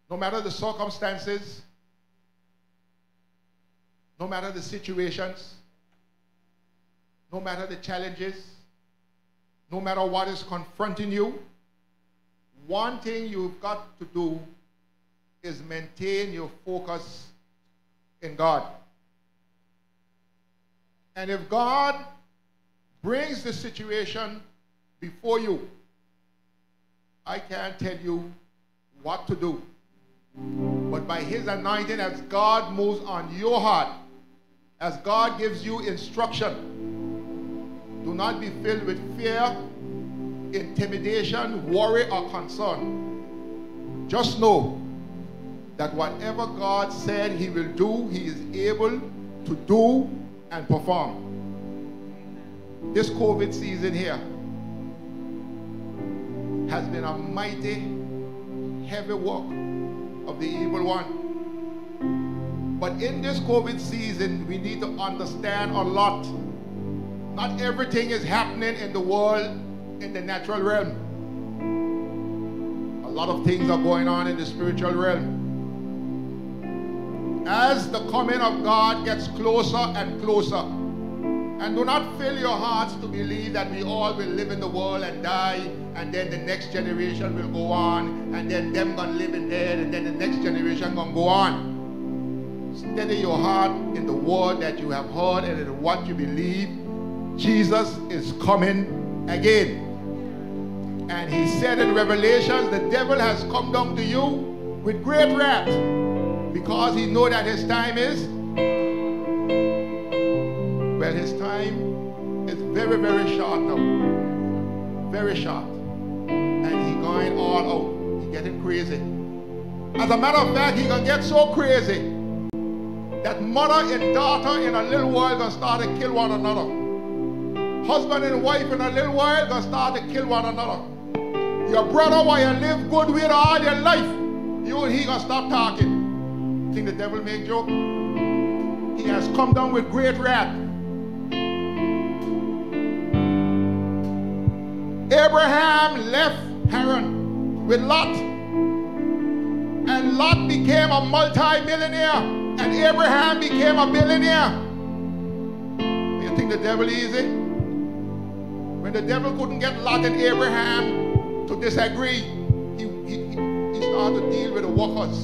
No matter the circumstances, no matter the situations, no matter the challenges, no matter what is confronting you, one thing you've got to do is maintain your focus in God. And if God brings the situation before you, I can't tell you what to do. But by His anointing, as God moves on your heart, as God gives you instruction, do not be filled with fear, intimidation, worry, or concern. Just know that whatever God said He will do, He is able to do and perform. This COVID season here has been a mighty, heavy work of the evil one. But in this COVID season, we need to understand a lot. Not everything is happening in the world, in the natural realm. A lot of things are going on in the spiritual realm. As the coming of God gets closer and closer, And do not fill your hearts to believe that we all will live in the world and die, and then the next generation will go on, and then them gonna live in there, and then the next generation gonna go on. Steady your heart in the word that you have heard and in what you believe. Jesus is coming again. And he said in Revelations, the devil has come down to you with great wrath, because he knows that his time is, well, his time is very, very short now. Very short. And he's going all out. He's getting crazy. As a matter of fact, he's going to get so crazy that mother and daughter in a little while going to start to kill one another. Husband and wife in a little while going to start to kill one another. Your brother, while you live good with all your life, you and he gonna stop talking. Think the devil make joke? He has come down with great wrath. Abraham left Haran with Lot, and Lot became a multi-millionaire, and Abraham became a billionaire. You think the devil easy? When the devil couldn't get Lot and Abraham to disagree, he started to deal with the workers.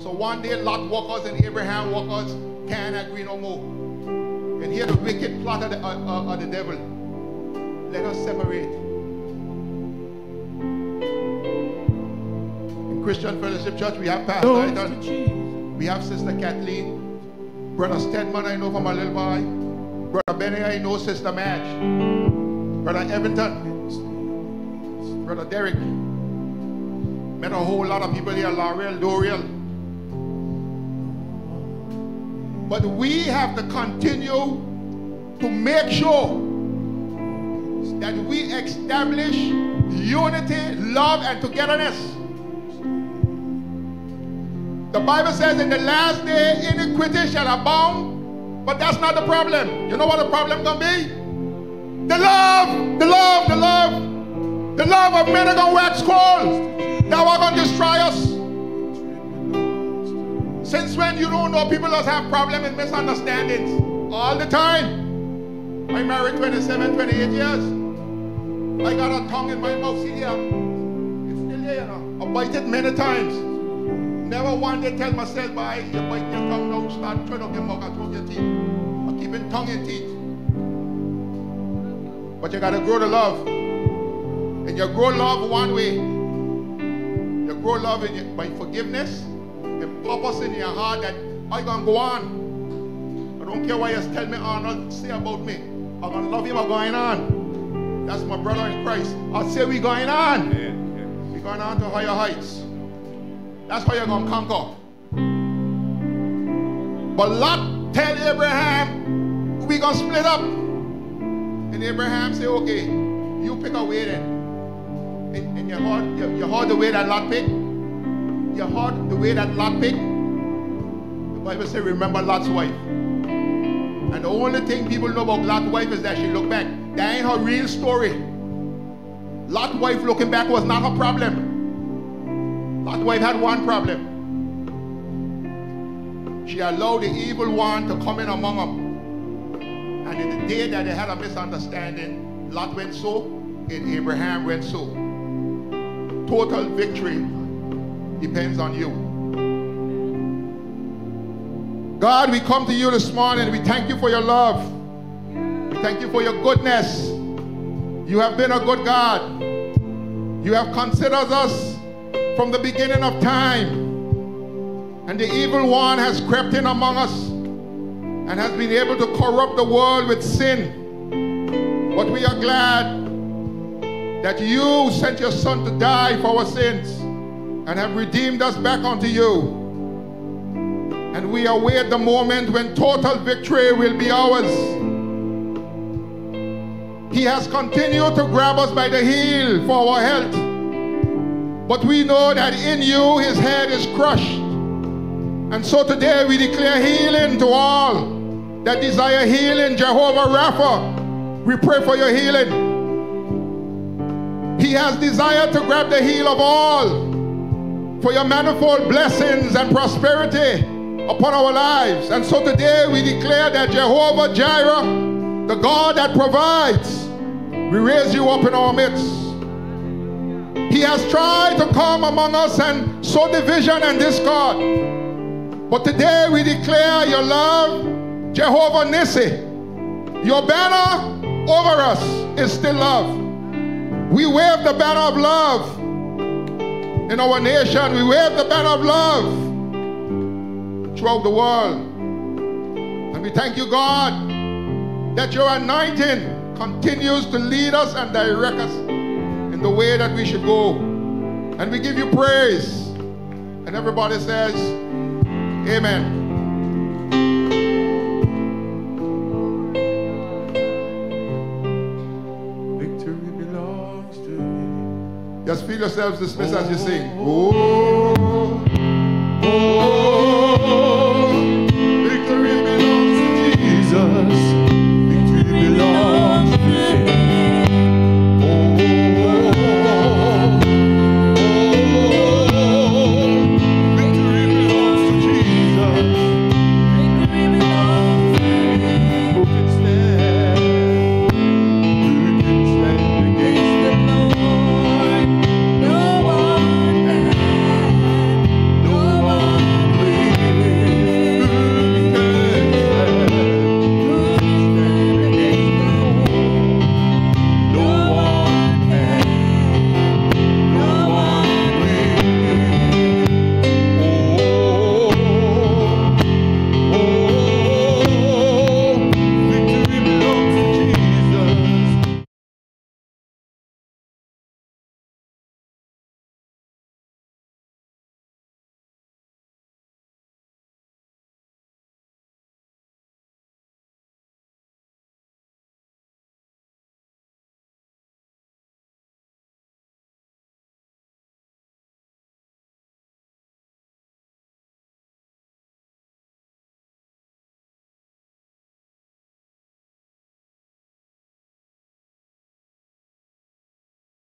So one day Lot workers and Abraham workers can't agree no more. And here the wicked plot of the devil. Let us separate. In Christian Fellowship Church, we have Pastor Ethan, we have Sister Kathleen, Brother Stedman I know from a little boy, Brother Benny I know, Sister Madge, Brother Everton, Brother Derek. Met a whole lot of people here, Laurel, Doriel. But we have to continue to make sure that we establish unity, love, and togetherness. The Bible says in the last day, iniquity shall abound, but that's not the problem. You know what the problem gonna be? The love, the love, the love. The love of men are going to wax cold. Now we're going to destroy us. Since when? You don't know, people just have problems and misunderstandings all the time. I'm married 27, 28 years. I got a tongue in my mouth. See here. It's still here. I bite it many times. Never one day tell myself, "By you bite your tongue now, start turn up your mouth and throw your teeth." I'm keeping tongue and teeth. But you got to grow the love. And you grow love one way. You grow love by forgiveness and purpose in your heart that I'm going to go on. I don't care what you tell me or not say about me. I'm going to love him. I'm going on. That's my brother in Christ. I'll say we're going on. Yeah, yeah. We're going on to higher heights. That's how you're going to conquer. But Lot tell Abraham, we're going to split up. And Abraham say, okay, you pick a way then. And you heard the way that Lot picked. You heard the way that Lot picked. The Bible says, remember Lot's wife. And the only thing people know about Lot's wife is that she looked back. That ain't her real story. Lot's wife looking back was not her problem. Lot's wife had one problem. She allowed the evil one to come in among them. And in the day that they had a misunderstanding, Lot went so, and Abraham went so. Total victory depends on you. God, we come to you this morning. We thank you for your love. We thank you for your goodness. You have been a good God. You have considered us from the beginning of time. And the evil one has crept in among us and has been able to corrupt the world with sin. But we are glad that you sent your son to die for our sins and have redeemed us back unto you. And we await the moment when total victory will be ours. He has continued to grab us by the heel for our health. But we know that in you his head is crushed. And so today we declare healing to all that desire healing. Jehovah Rapha, we pray for your healing. He has desired to grab the heel of all for your manifold blessings and prosperity. upon our lives. And so today we declare that Jehovah Jireh, the God that provides, we raise you up in our midst. He has tried to come among us and sow division and discord, but today we declare your love, Jehovah Nissi. Your banner over us is still love. We wave the banner of love in our nation. We wave the banner of love throughout the world. And we thank you, God, that your anointing continues to lead us and direct us in the way that we should go. And we give you praise. And everybody says, amen. Just feel yourselves dismissed as you sing. Oh, oh, oh.